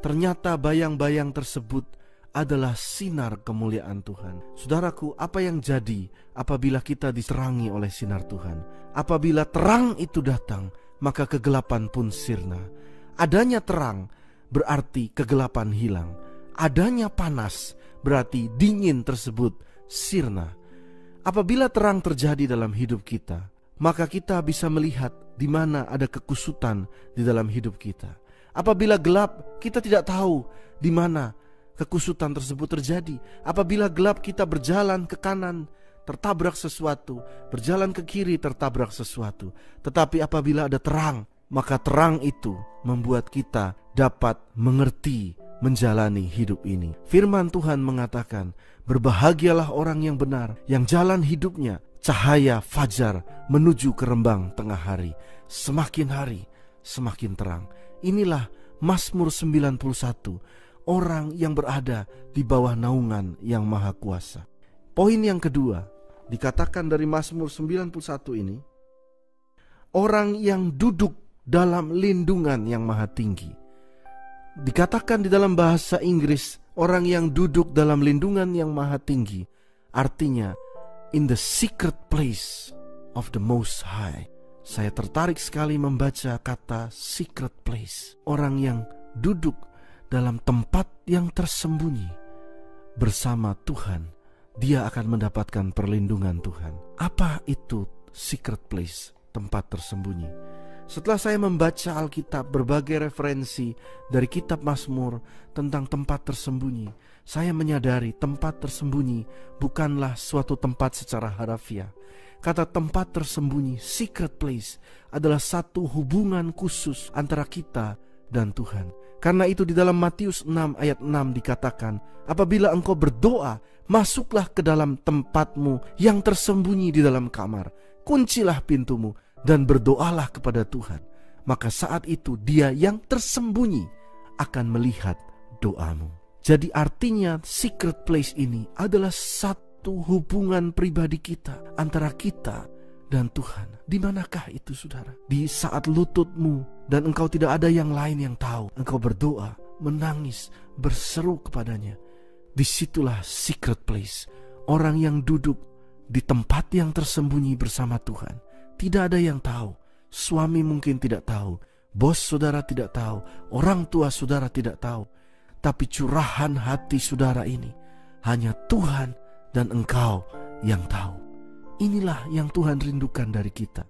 Ternyata bayang-bayang tersebut adalah sinar kemuliaan Tuhan. Saudaraku, apa yang jadi apabila kita diserangi oleh sinar Tuhan? Apabila terang itu datang, maka kegelapan pun sirna. Adanya terang berarti kegelapan hilang. Adanya panas berarti dingin tersebut sirna. Apabila terang terjadi dalam hidup kita, maka kita bisa melihat di mana ada kekusutan di dalam hidup kita. Apabila gelap, kita tidak tahu di mana kekusutan tersebut terjadi. Apabila gelap, kita berjalan ke kanan, tertabrak sesuatu, berjalan ke kiri, tertabrak sesuatu. Tetapi apabila ada terang, maka terang itu membuat kita dapat mengerti menjalani hidup ini. Firman Tuhan mengatakan, berbahagialah orang yang benar, yang jalan hidupnya cahaya fajar menuju ke rembang tengah hari. Semakin hari, semakin terang. Inilah Mazmur 91, orang yang berada di bawah naungan yang maha kuasa. Poin yang kedua, dikatakan dari Mazmur 91 ini, orang yang duduk dalam lindungan yang maha tinggi. Dikatakan di dalam bahasa Inggris, orang yang duduk dalam lindungan yang maha tinggi, artinya in the secret place of the Most High. Saya tertarik sekali membaca kata secret place. Orang yang duduk dalam tempat yang tersembunyi bersama Tuhan, dia akan mendapatkan perlindungan Tuhan. Apa itu secret place, tempat tersembunyi? Setelah saya membaca Alkitab, berbagai referensi dari kitab Mazmur tentang tempat tersembunyi, saya menyadari tempat tersembunyi bukanlah suatu tempat secara harafiah. Kata tempat tersembunyi, secret place, adalah satu hubungan khusus antara kita dan Tuhan. Karena itu di dalam Matius 6 ayat 6 dikatakan, apabila engkau berdoa, masuklah ke dalam tempatmu yang tersembunyi di dalam kamar, kuncilah pintumu dan berdoalah kepada Tuhan, maka saat itu Dia yang tersembunyi akan melihat doamu. Jadi artinya secret place ini adalah satu hubungan pribadi kita, antara kita dan Tuhan. Di manakah itu, saudara? Di saat lututmu dan engkau tidak ada yang lain yang tahu, engkau berdoa, menangis, berseru kepadanya. Disitulah secret place, orang yang duduk di tempat yang tersembunyi bersama Tuhan. Tidak ada yang tahu, suami mungkin tidak tahu, bos saudara tidak tahu, orang tua saudara tidak tahu. Tapi curahan hati saudara ini hanya Tuhan dan engkau yang tahu. Inilah yang Tuhan rindukan dari kita.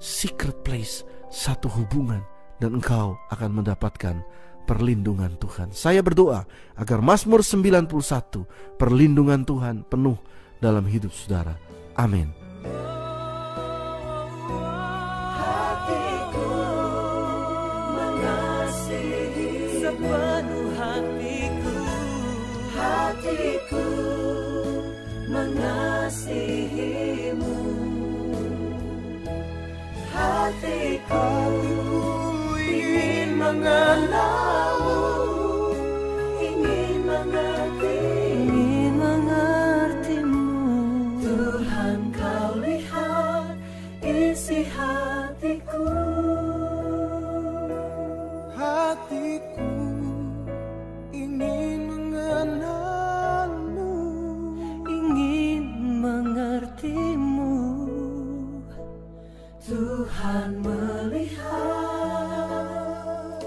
Secret place, satu hubungan, dan engkau akan mendapatkan perlindungan Tuhan. Saya berdoa agar Mazmur 91, perlindungan Tuhan penuh dalam hidup saudara. Amin. Hatiku mengasihimu, hatiku ingin mengenalmu, ingin mengertimu. Tuhan, kau lihat isi hatiku. Hatiku ingin mengenalmu, Tuhan melihat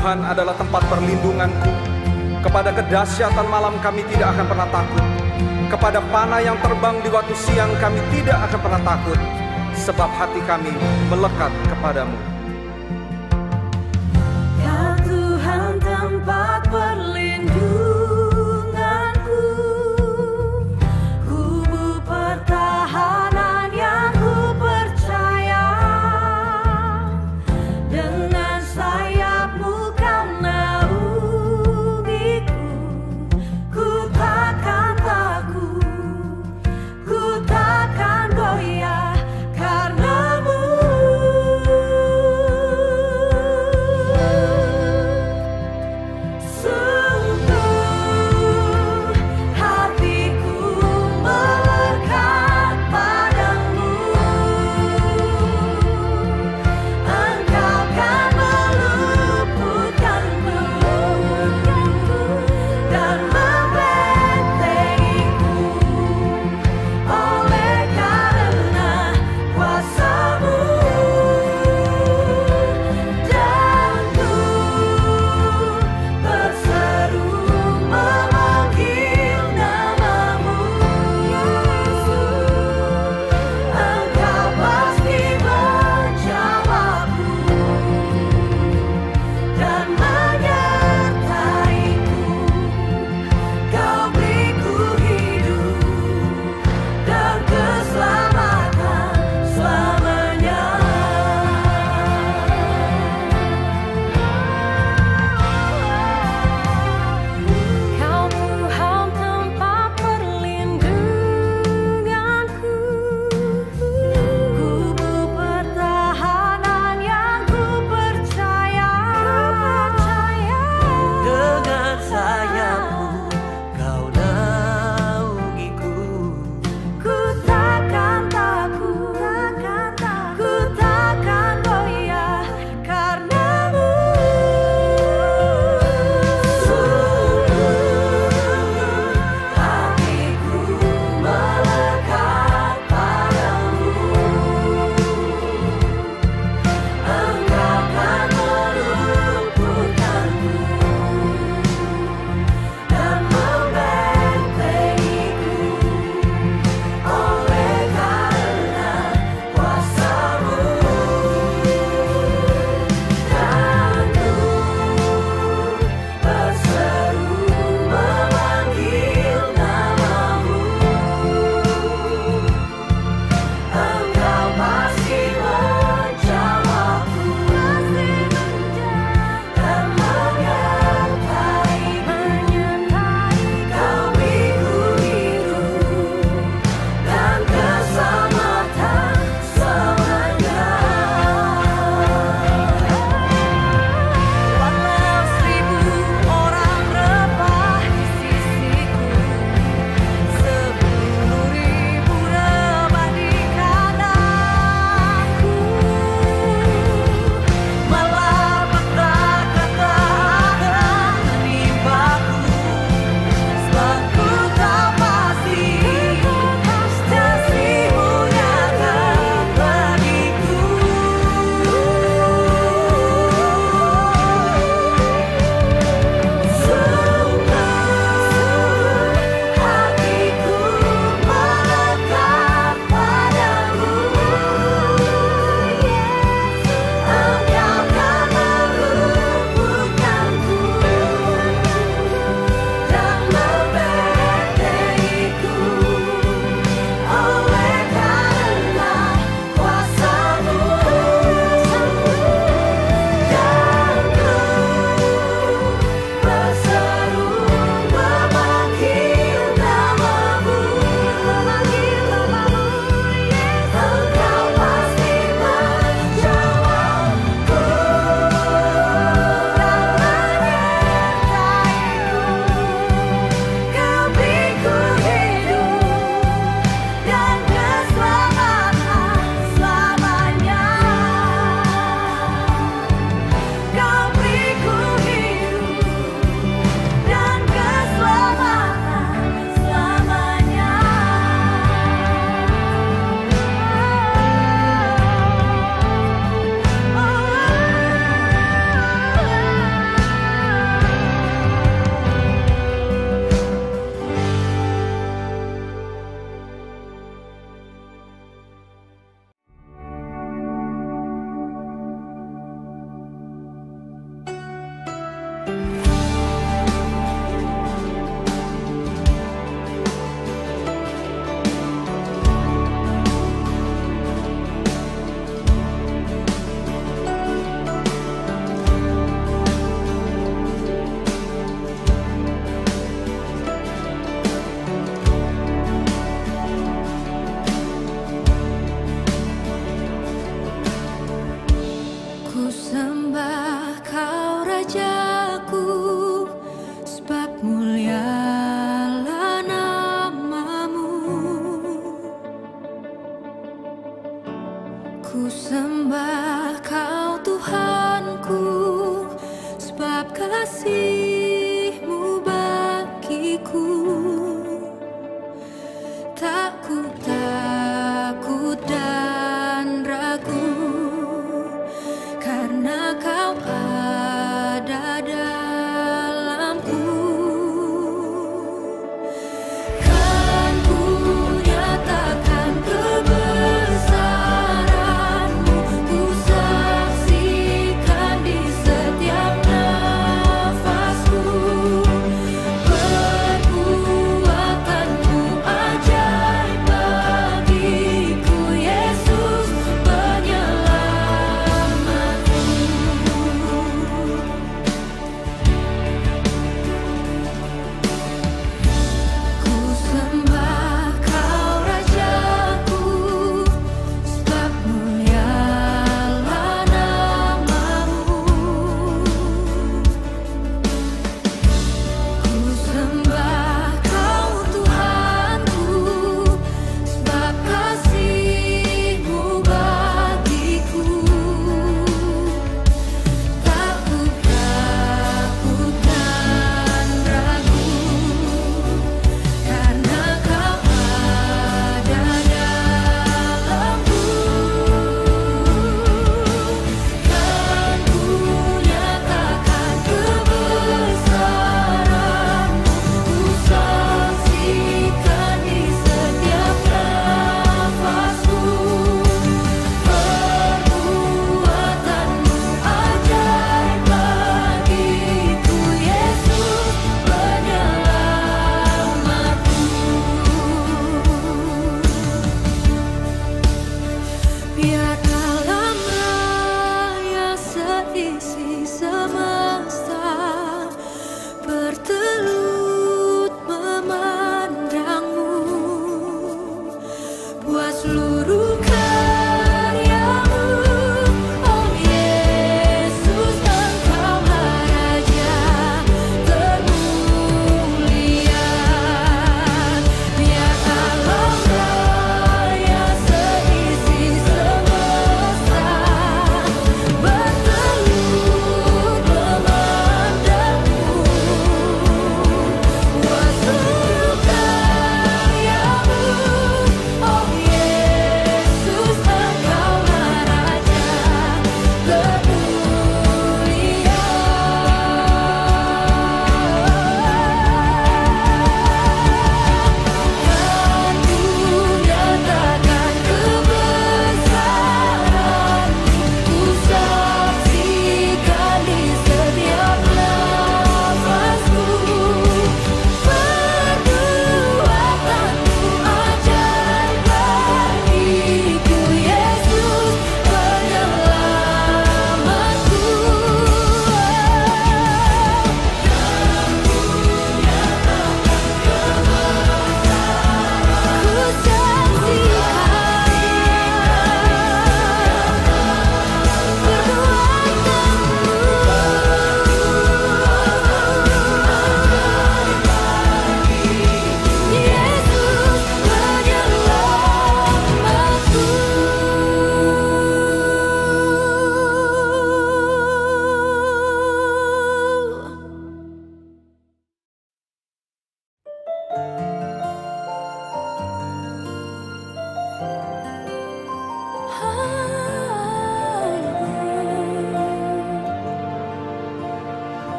Tuhan adalah tempat perlindunganku. Kepada kedahsyatan malam kami tidak akan pernah takut. Kepada panah yang terbang di waktu siang kami tidak akan pernah takut. Sebab hati kami melekat kepadamu. Kau Tuhan tempat perlindunganku, kubu pertahanan yang ku percaya. Dengan sayapmu kau naungiku, ku takkan takut, ku takkan goyah. Karena-Mu, sungguh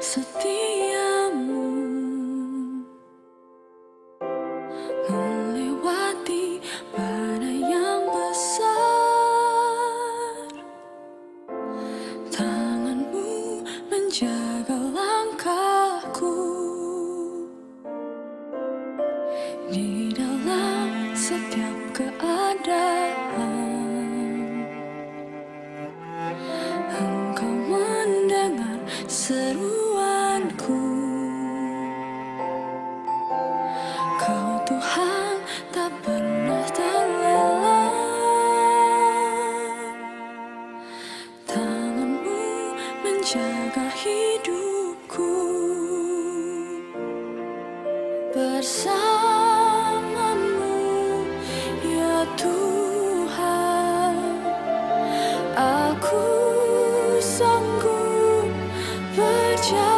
Setiap keadaan seruanku. Kau Tuhan tak pernah terlelah, tanganmu menjaga hidupku. Bersamamu ya Tuhan, aku sanggup berjalan.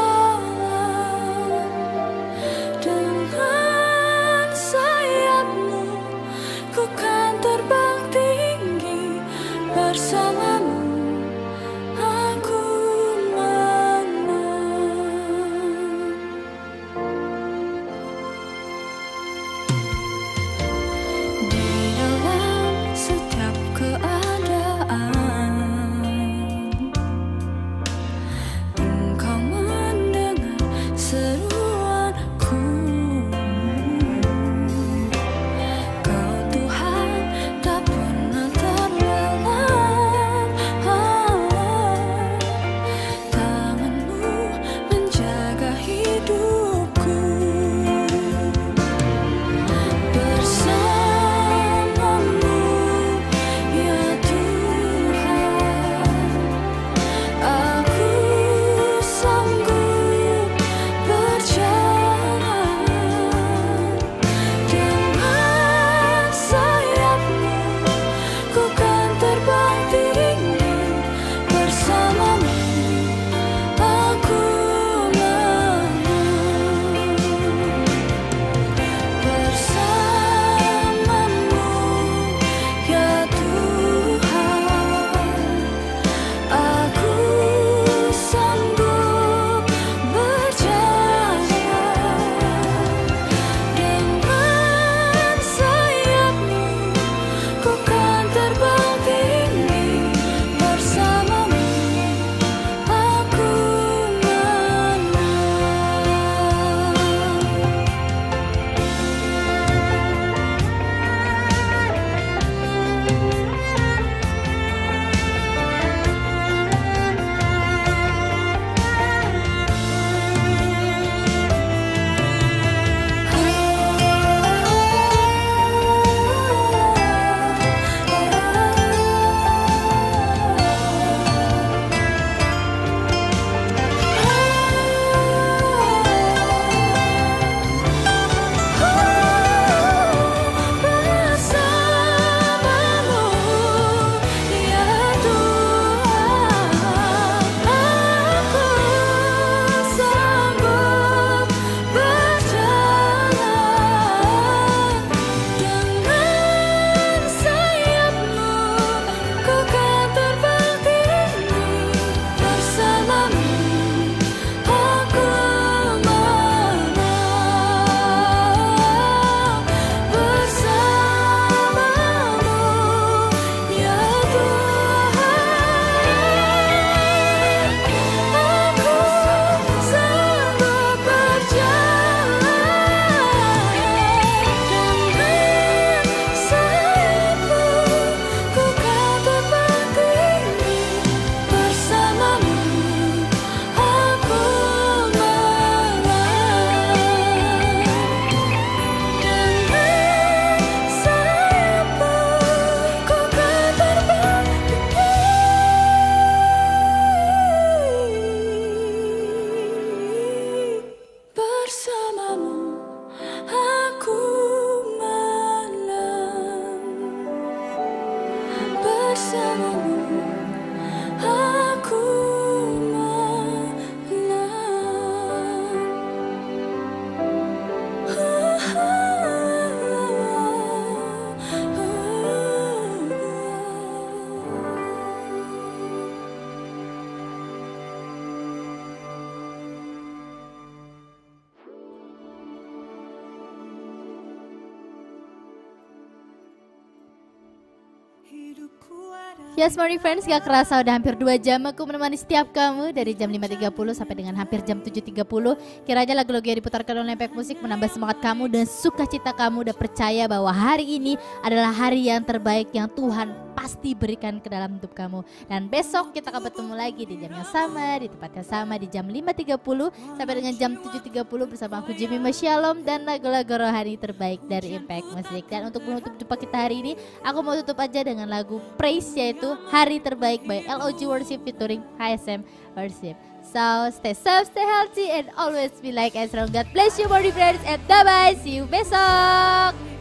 Yes, morning friends, gak kerasa udah hampir 2 jam aku menemani setiap kamu dari jam 5.30 sampai dengan hampir jam 7.30. Kiranya lagu-lagu yang diputarkan oleh Impact Music menambah semangat kamu dan sukacita kamu dan percaya bahwa hari ini adalah hari yang terbaik yang Tuhan pasti berikan ke dalam hidup kamu. Dan besok kita akan bertemu lagi di jam yang sama, di tempat yang sama, di jam 5.30 sampai dengan jam 7.30 bersama aku Jimmy Shalom dan lagu-lagu rohani terbaik dari Impact Music. Dan untuk menutup jumpa kita hari ini, aku mau tutup aja dengan lagu Praise, yaitu Hari Terbaik by LOG Worship featuring HSM Worship. So stay safe, stay healthy, and always be like Ezra. God bless you, my friends, and bye-bye. See you besok.